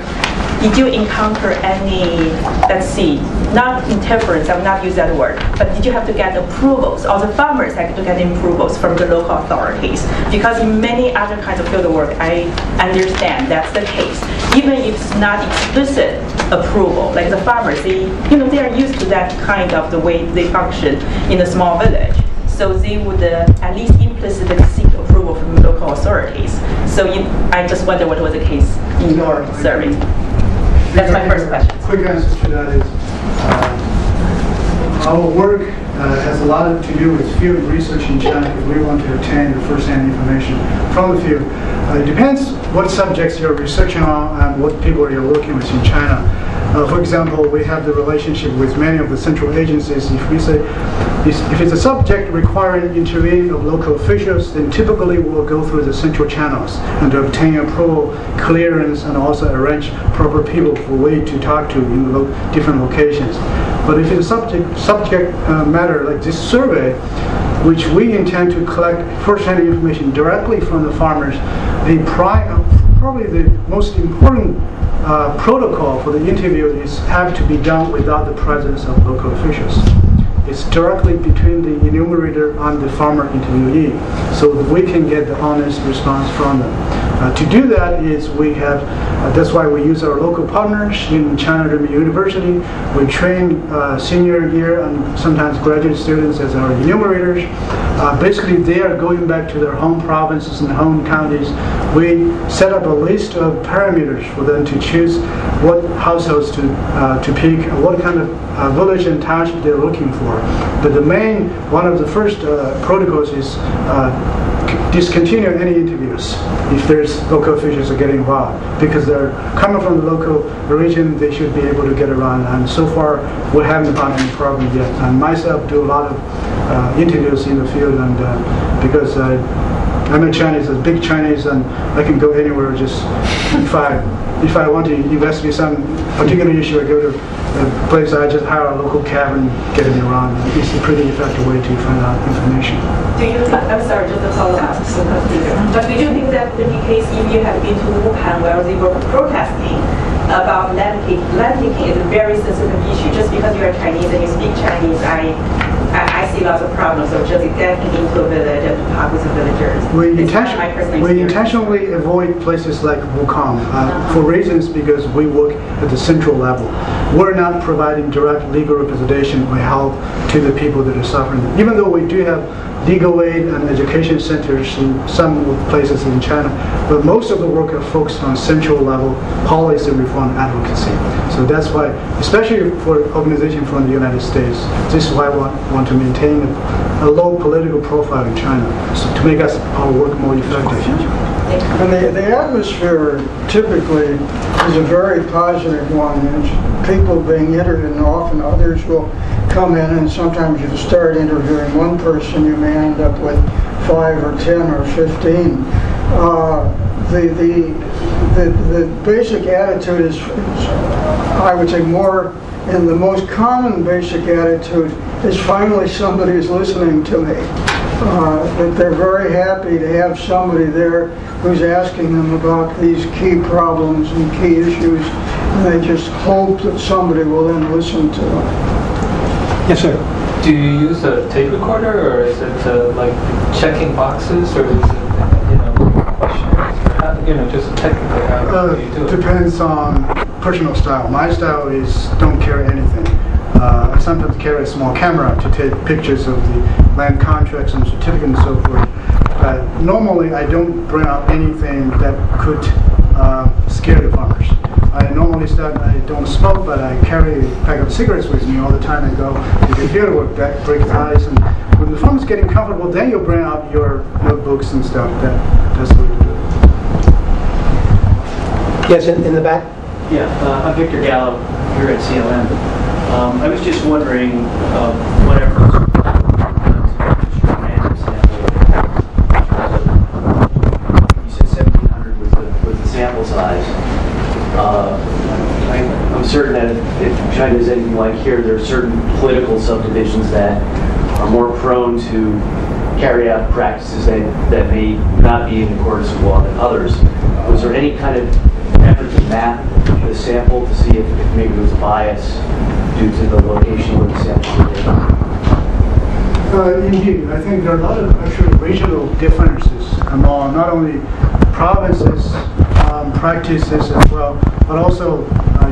did you encounter any, let's see, not interference, I will not use that word, but did you have to get approvals, or the farmers had to get approvals from the local authorities? Because in many other kinds of field work, I understand that's the case. Even if it's not explicit approval, like the farmers, they are used to that kind of the way they function in a small village. So they would at least implicitly seek approval from local authorities. So I just wonder what was the case in your survey. That's my first question. Quick answer to that is our work has a lot to do with field research in China if we want to obtain the first-hand information from the field. It depends what subjects you're researching on and what people you're working with in China. For example, we have the relationship with many of the central agencies. If we say, if it's a subject requiring intervening of local officials, then typically we'll go through the central channels and obtain approval, clearance, and also arrange proper people for way to talk to in different locations. But if it's a subject matter like this survey, which we intend to collect first-hand information directly from the farmers, probably the most important protocol for the interview is have to be done without the presence of local officials. It's directly between the enumerator and the farmer interviewee, so we can get the honest response from them. To do that is we have, that's why we use our local partners in China Renmin University. We train senior year and sometimes graduate students as our enumerators. Basically, they are going back to their home provinces and home counties. We set up a list of parameters for them to choose what households to pick, what kind of village and township they're looking for. But the main, one of the first protocols is discontinue any interviews if there's local officials are getting involved, because they're coming from the local region, they should be able to get around, and so far we haven't found any problem yet. And myself do a lot of interviews in the field, and because I'm a Chinese, a big Chinese, and I can go anywhere. Just if I want to investigate some particular issue, I go to a place, I just hire a local cab and get it around. It's a pretty effective way to find out information. Do you, I'm sorry, just to follow up, but do you think that would be the case if you had been to Wuhan where they were protesting about land taking? Land taking is a very sensitive issue. Just because you're Chinese and you speak Chinese, I see lots of problems of just getting into a village and talk with the villagers. We intentionally avoid places like Wukan for reasons because we work at the central level. We're not providing direct legal representation or help to the people that are suffering. Even though we do have legal aid and education centers in some places in China, but most of the work are focused on central level policy reform advocacy. So that's why, especially for organizations from the United States, this is why we want to maintain a low political profile in China, so to make our work more effective. And the atmosphere typically is a very positive one. It's people being interviewed, and often others will come in, and sometimes you start interviewing one person, you may end up with 5 or 10 or 15. The basic attitude is, I would say, more And the most common basic attitude is finally somebody's listening to me. That they're very happy to have somebody there who's asking them about these key problems and key issues, and they just hope that somebody will then listen to them. Yes, sir. Do you use a tape recorder, or is it like checking boxes, or is it just technically how do you do it? Depends on personal style. My style is don't carry anything. I sometimes carry a small camera to take pictures of the land contracts and certificates and so forth. But normally I don't bring out anything that could scare the farmers. I don't smoke, but I carry a pack of cigarettes with me all the time and go, if you hear the word break the ice. And when the farmer's getting comfortable, then you'll bring out your notebooks and stuff. That's what you do. Yes, in the back? Yeah, I'm Victor Gallo here at CLM. I was just wondering, whatever you said 1,700 was the sample size. I'm certain that if China is anything like here, there are certain political subdivisions that are more prone to carry out practices that may not be in accordance with law than others. Was there any kind of effort to map the sample to see if maybe there was bias due to the location where the sample was taken? Indeed, I think there are a lot of actually regional differences among not only provinces, practices as well, but also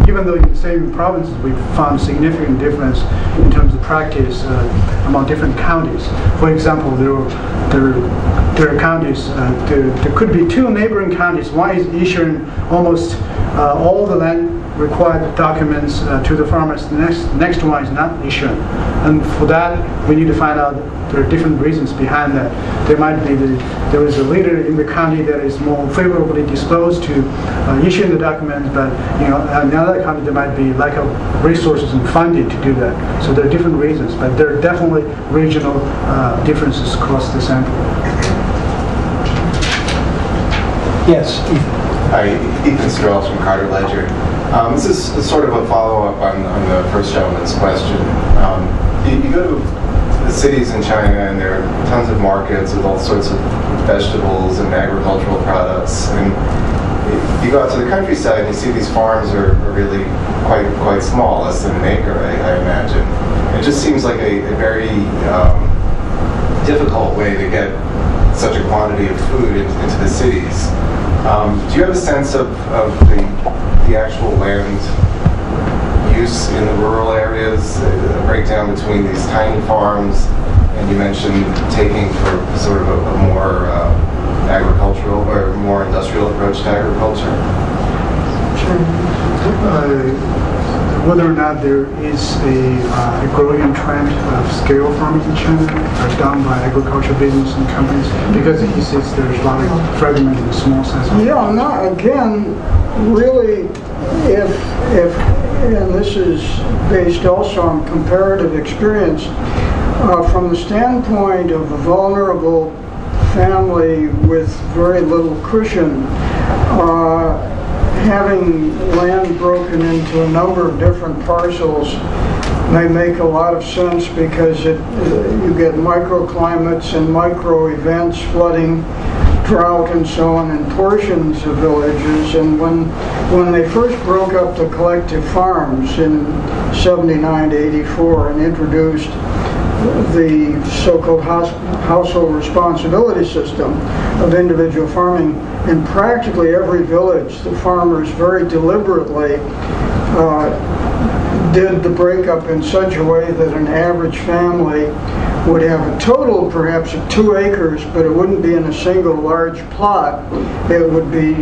even though in the same provinces we found significant difference in terms of practice among different counties. For example, there are counties, there could be two neighboring counties. One is issuing almost all the land required documents to the farmers. The next one is not issuing. And for that, we need to find out there are different reasons behind that. There might be there is a leader in the county that is more favorably disposed to issuing the documents, but another county there might be lack of resources and funding to do that. So there are different reasons, but there are definitely regional differences across the sample. Yes. Hi, Ethan Strauss from Carter Ledyard. This is sort of a follow-up on the first gentleman's question. You go to the cities in China, and there are tons of markets with all sorts of vegetables and agricultural products. And you go out to the countryside, and you see these farms are really quite small, less than an acre, I imagine. It just seems like a very difficult way to get such a quantity of food into the cities. Do you have a sense of the actual land use in the rural areas, the breakdown between these tiny farms, and you mentioned taking for sort of a more agricultural or more industrial approach to agriculture? Sure. Whether or not there is a growing trend of scale farming in China are done by agricultural business and companies, because he says there's a lot of fragmented small sizes. Yeah, no, again, really, if and this is based also on comparative experience, from the standpoint of a vulnerable family with very little cushion, having land broken into a number of different parcels may make a lot of sense, because you get microclimates and micro events, flooding, drought, and so on in portions of villages. And when they first broke up the collective farms in 79 to 84 and introduced the so-called household responsibility system of individual farming, in practically every village, the farmers very deliberately did the breakup in such a way that an average family would have a total perhaps of 2 acres, but it wouldn't be in a single large plot. It would be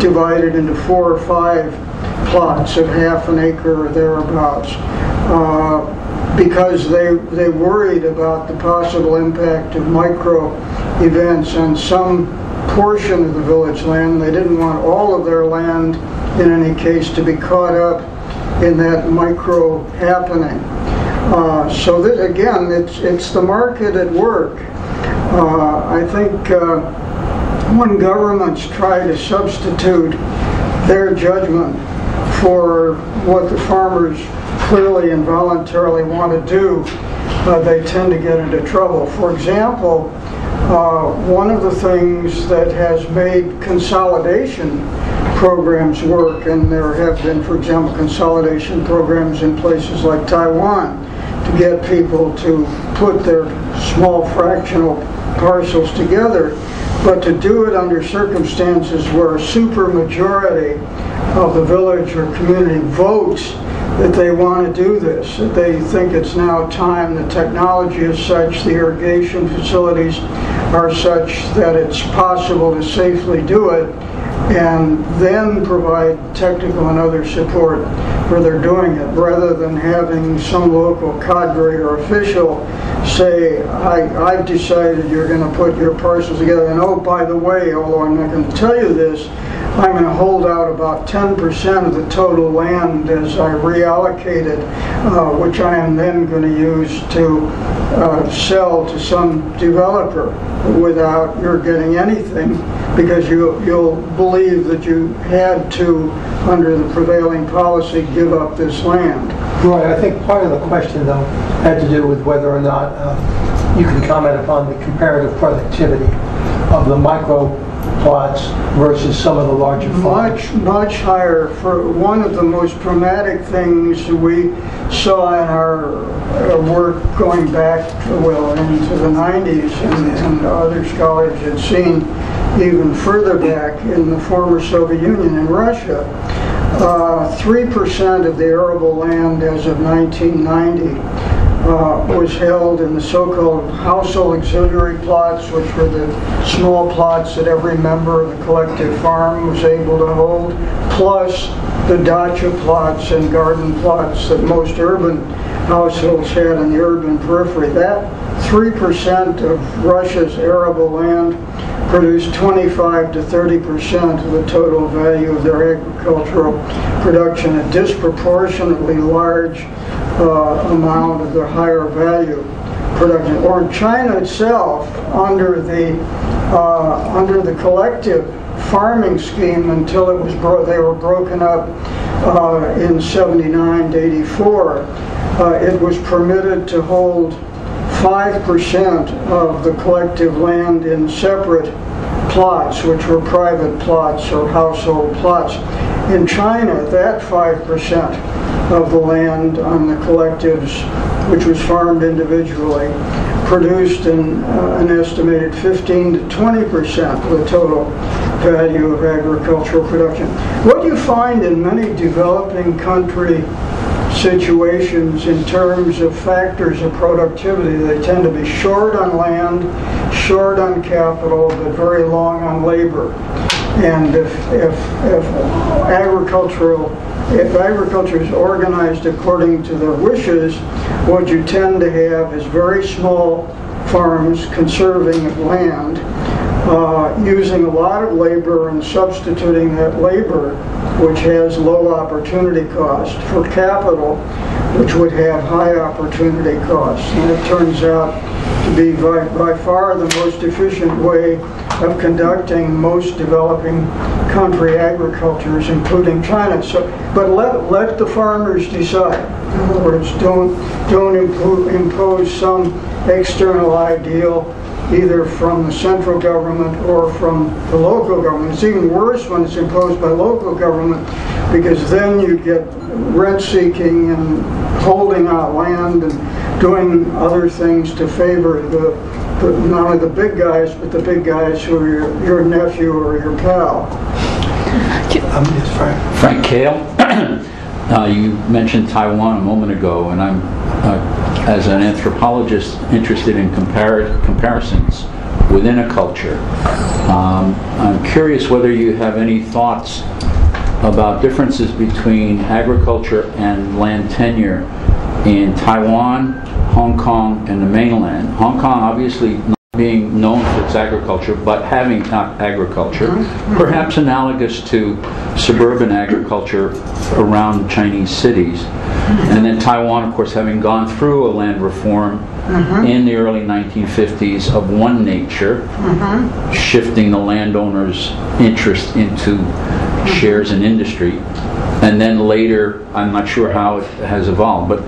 divided into 4 or 5 plots of half an acre or thereabouts. Because they worried about the possible impact of micro events on some portion of the village land. They didn't want all of their land, in any case, to be caught up in that micro happening. So that, again, it's the market at work. I think when governments try to substitute their judgment for what the farmers clearly and voluntarily want to do, they tend to get into trouble. For example, one of the things that has made consolidation programs work, and there have been, for example, consolidation programs in places like Taiwan to get people to put their small fractional parcels together, but to do it under circumstances where a supermajority of the village or community votes that they want to do this, that they think it's now time, the technology is such, the irrigation facilities are such that it's possible to safely do it, and then provide technical and other support for their doing it, rather than having some local cadre or official say, I've decided you're going to put your parcels together, and oh, by the way, although I'm not going to tell you this, I'm going to hold out about 10% of the total land as I reallocate it, which I am then going to use to sell to some developer without your getting anything, because you'll believe that you had to, under the prevailing policy, give up this land. Roy, I think part of the question, though, had to do with whether or not you can comment upon the comparative productivity of the micro plots versus some of the larger farms. Much higher. For one of the most dramatic things we saw in our work going back, well, into the 90s, and other scholars had seen even further back in the former Soviet Union and Russia, 3% of the arable land as of 1990 was held in the so-called household auxiliary plots, which were the small plots that every member of the collective farm was able to hold, plus the dacha plots and garden plots that most urban households had in the urban periphery. That 3% of Russia's arable land produced 25% to 30% of the total value of their agricultural production, a disproportionately large amount of their higher value production. Or in China itself, under the collective farming scheme, until it was they were broken up in 79 to 84, it was permitted to hold 5% of the collective land in separate plots, which were private plots or household plots. In China, that 5% of the land on the collectives, which was farmed individually, produced an estimated 15% to 20% of the total value of agricultural production. What you find in many developing country situations in terms of factors of productivity, they tend to be short on land, short on capital, but very long on labor. And if agriculture is organized according to their wishes, what you tend to have is very small farms conserving land, using a lot of labor and substituting that labor, which has low opportunity cost, for capital, which would have high opportunity costs. And it turns out to be by far the most efficient way of conducting most developing country agricultures, including China. So, but let the farmers decide. In other words, don't impose some external ideal, either from the central government or from the local government. It's even worse when it's imposed by local government, because then you get rent-seeking and holding out land and doing other things to favor not only the big guys, but the big guys who are your nephew or your pal. I'm just Frank Kale. You mentioned Taiwan a moment ago, and I'm as an anthropologist interested in comparisons within a culture. I'm curious whether you have any thoughts about differences between agriculture and land tenure in Taiwan, Hong Kong, and the mainland. Hong Kong obviously not being known for its agriculture, but having agriculture, perhaps analogous to suburban agriculture around Chinese cities. And then Taiwan, of course, having gone through a land reform in the early 1950s of one nature, shifting the landowner's interest into shares in industry, and then later, I'm not sure how it has evolved, but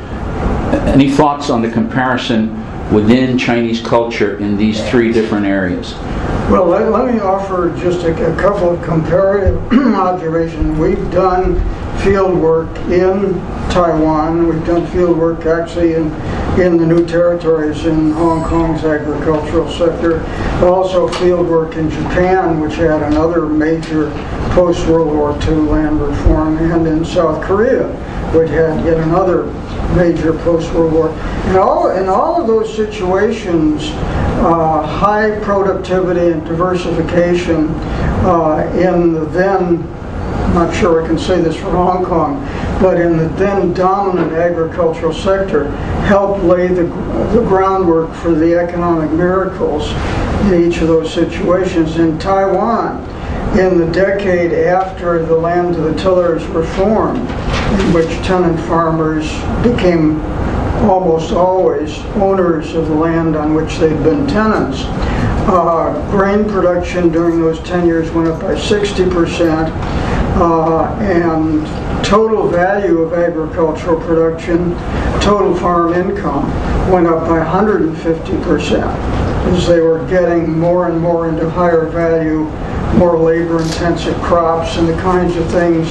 any thoughts on the comparison within Chinese culture in these three different areas? Well, let me offer just a couple of comparative observations. We've done field work in Taiwan. We've done field work actually in the New Territories, in Hong Kong's agricultural sector. Also field work in Japan, which had another major post-World War II land reform, and in South Korea, which had yet another major post-World War. In all of those situations, high productivity and diversification in the then, I'm not sure I can say this for Hong Kong, but in the then dominant agricultural sector, helped lay the groundwork for the economic miracles in each of those situations. In Taiwan, in the decade after the land of the tillers were formed, in which tenant farmers became almost always owners of the land on which they'd been tenants, grain production during those 10 years went up by 60%, and total value of agricultural production, total farm income, went up by 150%, as they were getting more and more into higher value, more labor-intensive crops and the kinds of things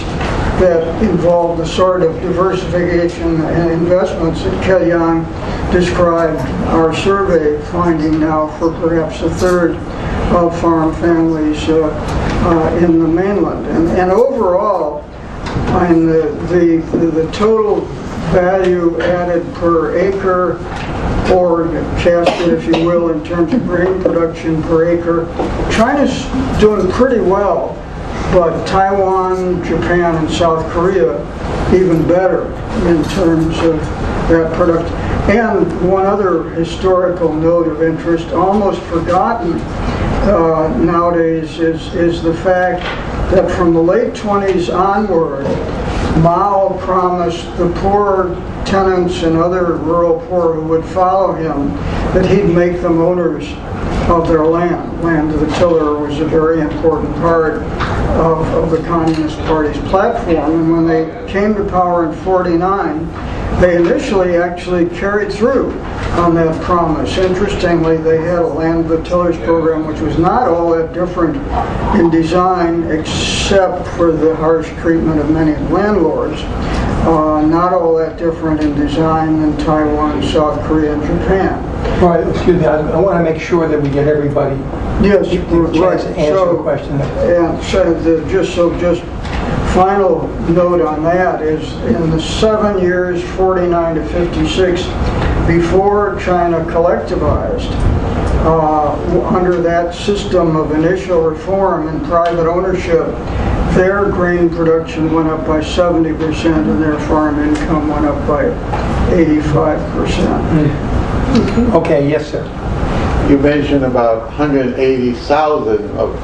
that involved the sort of diversification and investments that Keliang described our survey finding now for perhaps a third of farm families in the mainland. And overall, and the total value added per acre, or casted, if you will, in terms of grain production per acre, China's doing pretty well, but Taiwan, Japan, and South Korea even better in terms of that product. And one other historical note of interest, almost forgotten nowadays, is the fact that from the late 20s onward, Mao promised the poor tenants and other rural poor who would follow him that he'd make them owners of their land. Land of the tiller was a very important part of the Communist Party's platform. And when they came to power in '49, they initially actually carried through on that promise. Interestingly, they had a Land of the Tillers program which was not all that different in design, except for the harsh treatment of many landlords. Not all that different in design than Taiwan, South Korea, and Japan. All right, excuse me, I want to make sure that we get everybody the chance to answer the question. And so just final note on that is in the 7 years, 49 to 56, before China collectivized, under that system of initial reform and private ownership, their grain production went up by 70% and their farm income went up by 85%. Okay, yes sir. You mentioned about 180,000 of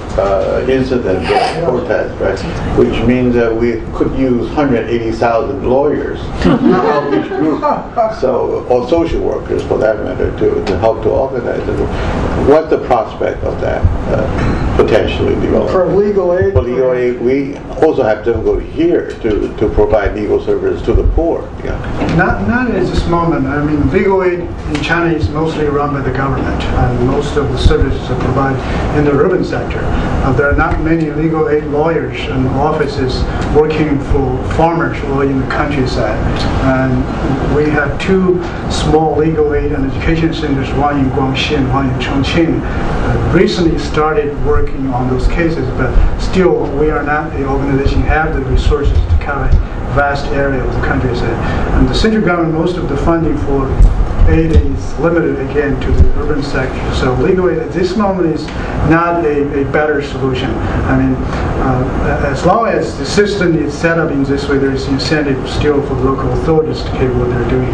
incidents of protests, right? Which means that we could use 180,000 lawyers or social workers, for that matter, to help to organize it. What's the prospect of that potentially developing? For legal aid? For legal aid, we also have difficulty here to provide legal services to the poor. Yeah. Not at this moment. I mean, legal aid in China is mostly run by the government. And most of the services are provided in the urban sector. There are not many legal aid lawyers and offices working for farmers or in the countryside. And we have two small legal aid and education centers, one in Guangxi and one in Chongqing. Recently started working on those cases, but still we are not the organization have the resources to cover a vast area of the countryside. And the central government, most of the funding for aid is limited again to the urban sector, so legal aid at this moment is not a better solution. I mean, as long as the system is set up in this way, there is incentive still for the local authorities to keep what they're doing.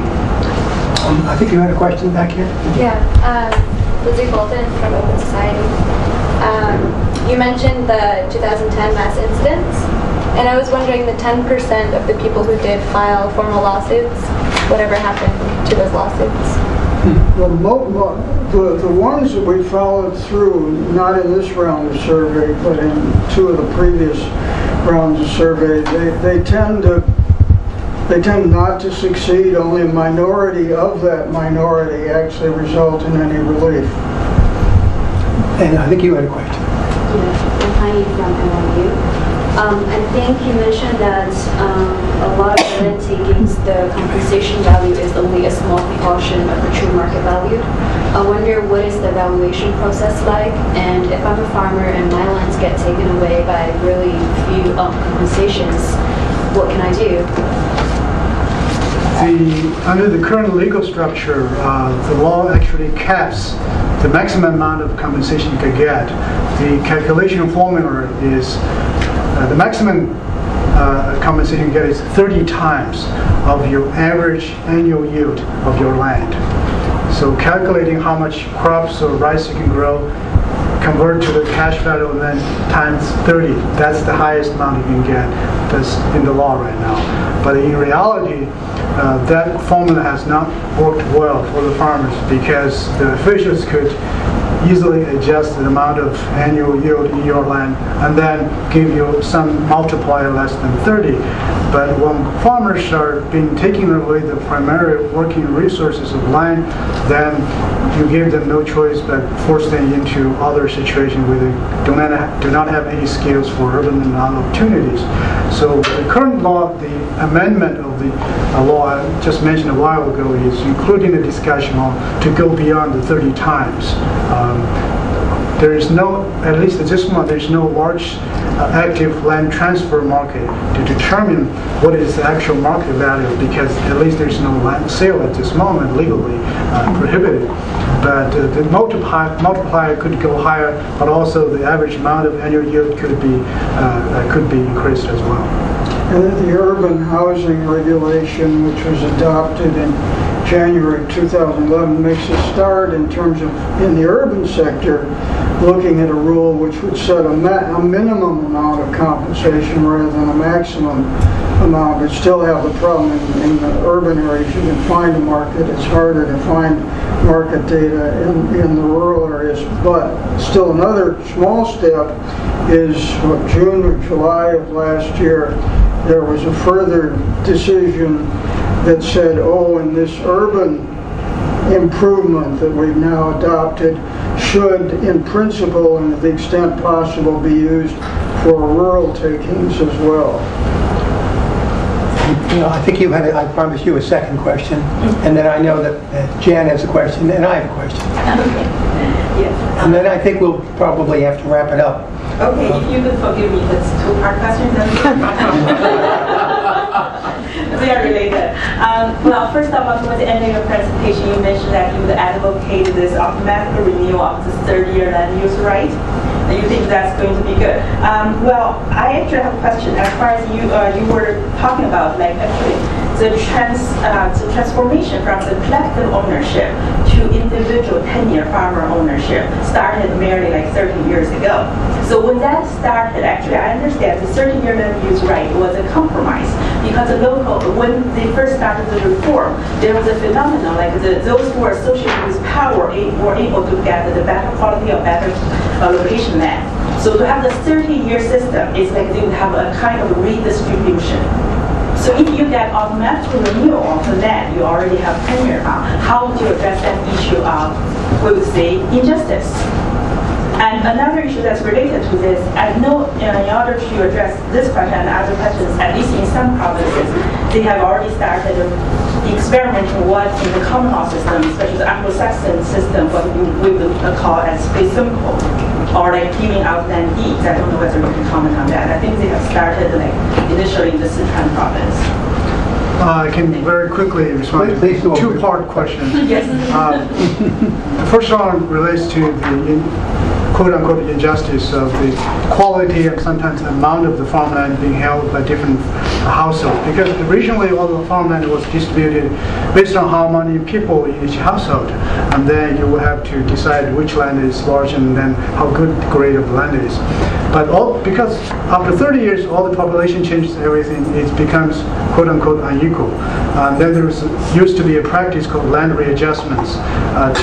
I think you had a question back here. Yeah, Lizzie Bolton from Open Society. You mentioned the 2010 mass incidents, and I was wondering the 10% of the people who did file formal lawsuits, whatever happened to those lawsuits? The ones that we followed through, not in this round of survey, but in two of the previous background survey, they tend not to succeed. Only a minority of that minority actually result in any relief. And I think you had a question. Yes, I'm Heidi from NYU. I think you mentioned that a lot of reality gains the compensation value is only a small portion of the true market value. I wonder what is the valuation process like, and if I'm a farmer and my lands get taken away by really few compensations, what can I do? Under the current legal structure, the law actually caps the maximum amount of compensation you could get. The calculation formula is the maximum compensation you get is 30 times of your average annual yield of your land. So calculating how much crops or rice you can grow, convert to the cash value, and then times 30. That's the highest amount you can get that's in the law right now. But in reality, that formula has not worked well for the farmers because the officials could easily adjust the amount of annual yield in your land and then give you some multiplier less than 30. But when farmers are being taken away the primary working resources of land, then you give them no choice but force them into other situations where they do not have any skills for urban and opportunities. So the current law, the amendment of the law I just mentioned a while ago, is including a discussion on to go beyond the 30 times. There is no, at least at this moment, there is no large active land transfer market to determine what is the actual market value, because at least there is no land sale at this moment legally prohibited. But the multiplier could go higher, but also the average amount of annual yield could be increased as well. And then the urban housing regulation, which was adopted in January 2011, makes a start in terms of, in the urban sector, looking at a rule which would set a minimum amount of compensation rather than a maximum amount, but still have the problem in the urban areas. You can find a market. It's harder to find market data in the rural areas. But still another small step is what, June or July of last year, there was a further decision that said, oh, in this urban improvement that we've now adopted should, in principle and to the extent possible, be used for rural takings as well. You know, I think you had, I promised you a second question, and then I know that Jan has a question, and I have a question. Okay. Yes. And then I think we'll probably have to wrap it up. Okay, you could forgive me, that's two-part questions. They are related. Well, first of all, towards the end of your presentation, you mentioned that you would advocate this automatic renewal of this third-year land use right. And you think that's going to be good. Well, I actually have a question. As far as you were talking about, like actually the transformation from the collective ownership to individual 10-year farmer ownership started merely like 30 years ago. So when that started, actually, I understand the 30-year land use right was a compromise because the local, when they first started the reform, there was a phenomenon like those who are associated with power were able to get the better quality or better location land. So to have the 30-year system is like they would have a kind of redistribution. So if you get automatic renewal of the land you already have tenure on, how would you address that issue of, we would say, injustice? And another issue that's related to this, I know in order to address this question and other questions, at least in some provinces, they have already started experimenting what in the common law system, especially the Anglo-Saxon system, what we would call as facsimile, or like giving out land deeds. I don't know whether you can comment on that. I think they have started like initially in the Sichuan province. I can very quickly respond to the two-part question. Yes. The first one relates to the quote-unquote injustice of the quality and sometimes the amount of the farmland being held by different households. Because originally all the farmland was distributed based on how many people in each household. And then you will have to decide which land is large and then how good the grade of land is. But all, because after 30 years, all the population changes everything, it becomes quote-unquote unequal. Then there used to be a practice called land readjustments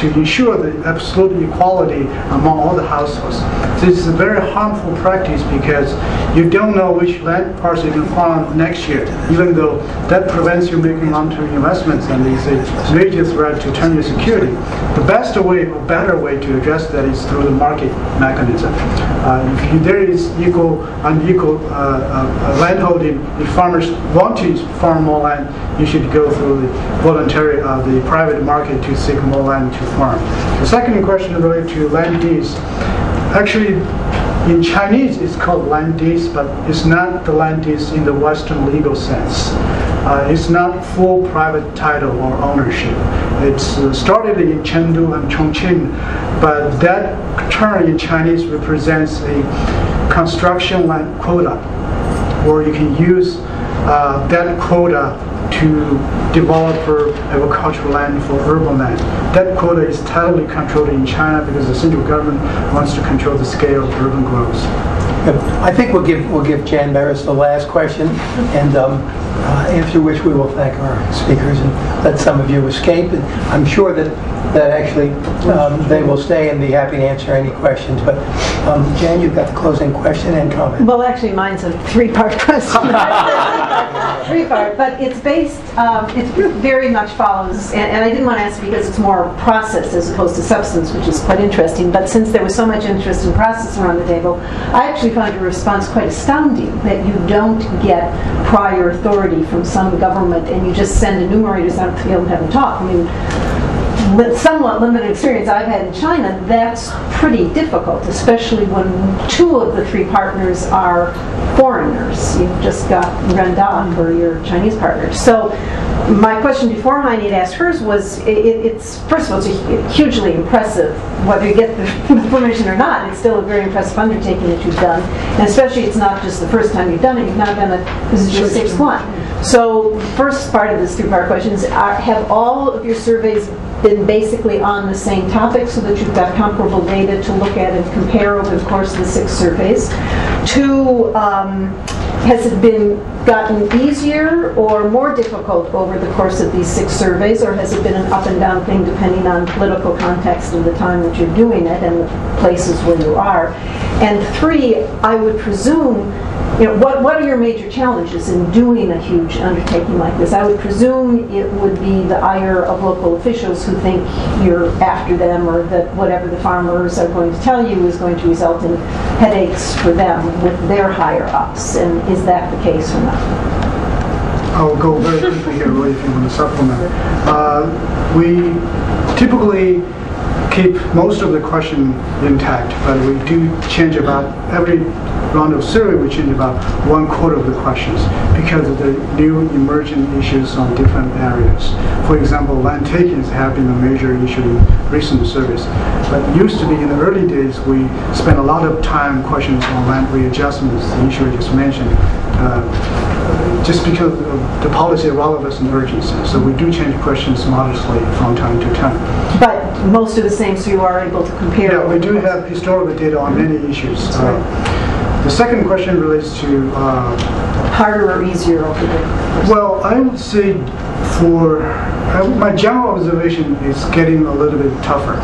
to ensure the absolute equality among all the households parcels. This is a very harmful practice because you don't know which land parcel you own next year, even though that prevents you making long-term investments and is a major threat to Chinese security. The best way, or better way to address that is through the market mechanism. If there is unequal landholding, if farmers want to farm more land, you should go through the voluntary, the private market to seek more land to farm. The second question related to land deeds. Actually, in Chinese, it's called land deeds, but it's not the land deeds in the Western legal sense. It's not full private title or ownership. It's started in Chengdu and Chongqing, but that term in Chinese represents a construction land quota, or you can use that quota to develop agricultural land for urban land. That quota is tightly controlled in China because the central government wants to control the scale of urban growth. Good. I think we'll give Jan Barris the last question, and after which we will thank our speakers and let some of you escape. And I'm sure that actually they will stay and be happy to answer any questions. But Jan, you've got the closing question and comment. Well, actually, mine's a three-part question. Three-part, but it's based. It very much follows, and I didn't want to ask because it's more process as opposed to substance, which is quite interesting. But since there was so much interest in process around the table, I actually found your response quite astounding, that you don't get prior authority from some government and you just send enumerators out to the field and have them talk. I mean, with somewhat limited experience I've had in China, that's pretty difficult, especially when two of the three partners are foreigners. You've just got Rendan or your Chinese partner. So my question before Heine had asked hers was, it's first of all, it's hugely impressive. Whether you get the permission or not, it's still a very impressive undertaking that you've done. And especially it's not just the first time you've done it, you've now done it, this is your sixth one. So first part of this three-part question is, have all of your surveys been basically on the same topic so that you've got comparable data to look at and compare over the course of the six surveys? Two, has it been gotten easier or more difficult over the course of these six surveys, or has it been an up and down thing depending on political context of the time that you're doing it and the places where you are? And three, I would presume, you know, what are your major challenges in doing a huge undertaking like this? I would presume it would be the ire of local officials who think you're after them, or that whatever the farmers are going to tell you is going to result in headaches for them with their higher-ups. And is that the case or not? I'll go very quickly here, Roy, if you want to supplement. We typically keep most of the question intact, but we do change about every round of survey, we change about one quarter of the questions because of the new emergent issues on different areas. For example, land takings have been a major issue in recent surveys. But it used to be in the early days, we spent a lot of time questions on land readjustments, the issue I just mentioned, just because of the policy relevance and urgency. So we do change questions modestly from time to time. But most of the same, so you are able to compare. Yeah, we do have historical data on many issues. The second question relates to harder or easier over there. Well, I would say my general observation is getting a little bit tougher.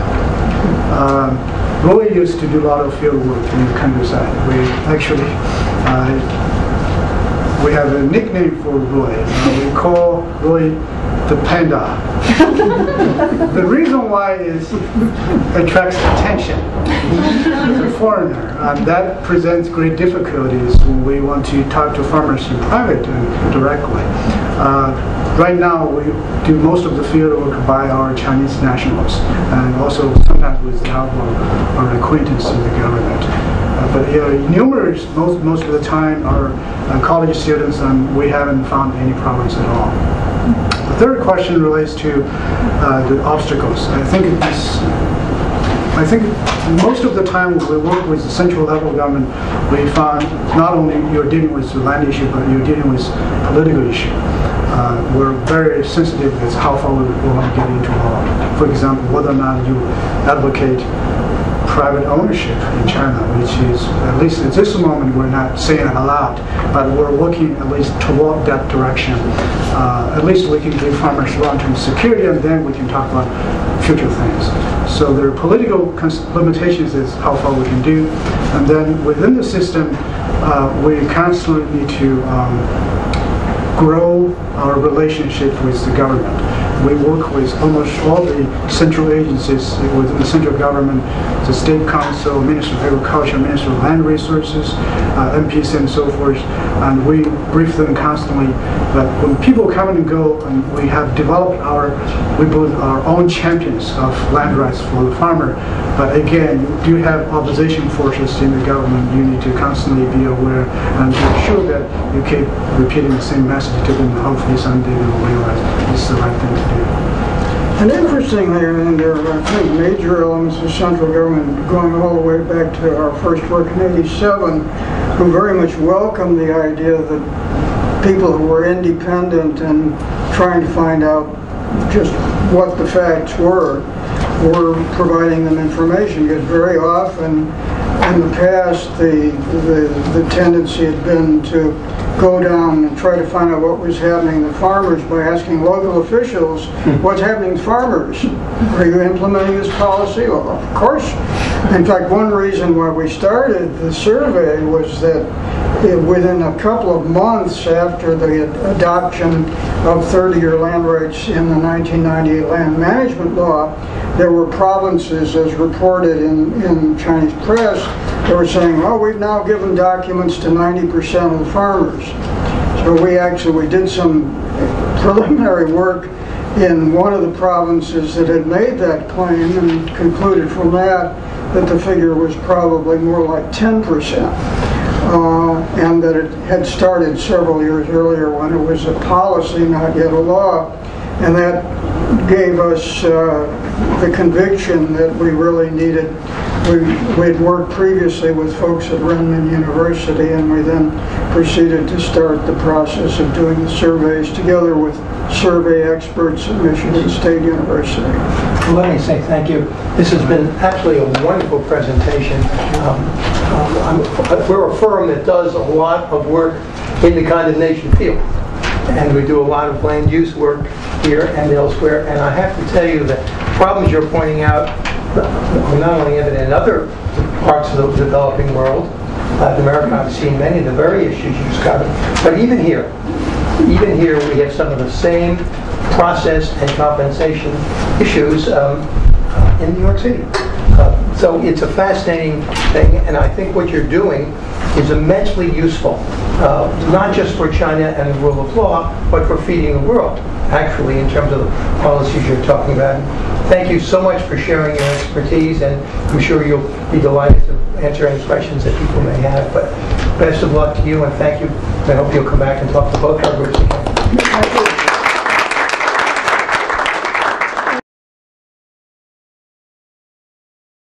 Roy used to do a lot of field work in the countryside. We actually we have a nickname for Roy. We call Roy the panda. The reason why is it attracts attention. He's a foreigner, and that presents great difficulties when we want to talk to farmers in private and directly. Right now, we do most of the field work by our Chinese nationals, and also sometimes with the help of our acquaintance in the government. But numerous, most of the time, are college students, and we haven't found any problems at all. The third question relates to the obstacles. I think most of the time when we work with the central level government, we found not only you're dealing with the land issue, but you're dealing with political issue. We're very sensitive as how far we want to get into law. For example, whether or not you advocate private ownership in China, which is, at least at this moment, we're not saying it aloud, but we're looking at least toward that direction. At least we can give farmers long-term security, and then we can talk about future things. So there are political limitations as how far we can do. And then within the system, we constantly need to grow our relationship with the government. We work with almost all the central agencies within the central government, the State Council, Ministry of Agriculture, Ministry of Land Resources, MPs and so forth, and we brief them constantly. But when people come and go, and we have developed our own champions of land rights for the farmer. But again, you do have opposition forces in the government. You need to constantly be aware and make sure that you keep repeating the same message to them. Hopefully someday they will realize it's the right thing to do. And interestingly, there are, I think, major elements of central government going all the way back to our first work in '87, who very much welcomed the idea that people who were independent and trying to find out just what the facts were providing them information, because very often in the past the tendency had been to go down and try to find out what was happening to farmers by asking local officials, what's happening to farmers? Are you implementing this policy? Well, of course. In fact, one reason why we started the survey was that within a couple of months after the adoption of 30-year land rights in the 1998 land management law, there were provinces, as reported in Chinese press, that were saying, oh, we've now given documents to 90% of the farmers. So we did some preliminary work in one of the provinces that had made that claim and concluded from that the figure was probably more like 10%. And that it had started several years earlier when it was a policy, not yet a law. And that gave us the conviction that we really needed. We'd worked previously with folks at Renmin University, and we then proceeded to start the process of doing the surveys together with survey experts at Michigan State University. Well, let me say thank you. This has been actually a wonderful presentation. We're a firm that does a lot of work in the condemnation field, and we do a lot of land use work here and elsewhere. And I have to tell you that problems you're pointing out are not only evident in other parts of the developing world. In America, I've seen many of the very issues you've covered, but even here, we have some of the same process and compensation issues in New York City. So it's a fascinating thing, and I think what you're doing is immensely useful, not just for China and the rule of law, but for feeding the world, actually, in terms of the policies you're talking about. Thank you so much for sharing your expertise, and I'm sure you'll be delighted to answer any questions that people may have. But best of luck to you, and thank you. I hope you'll come back and talk to both our groups again.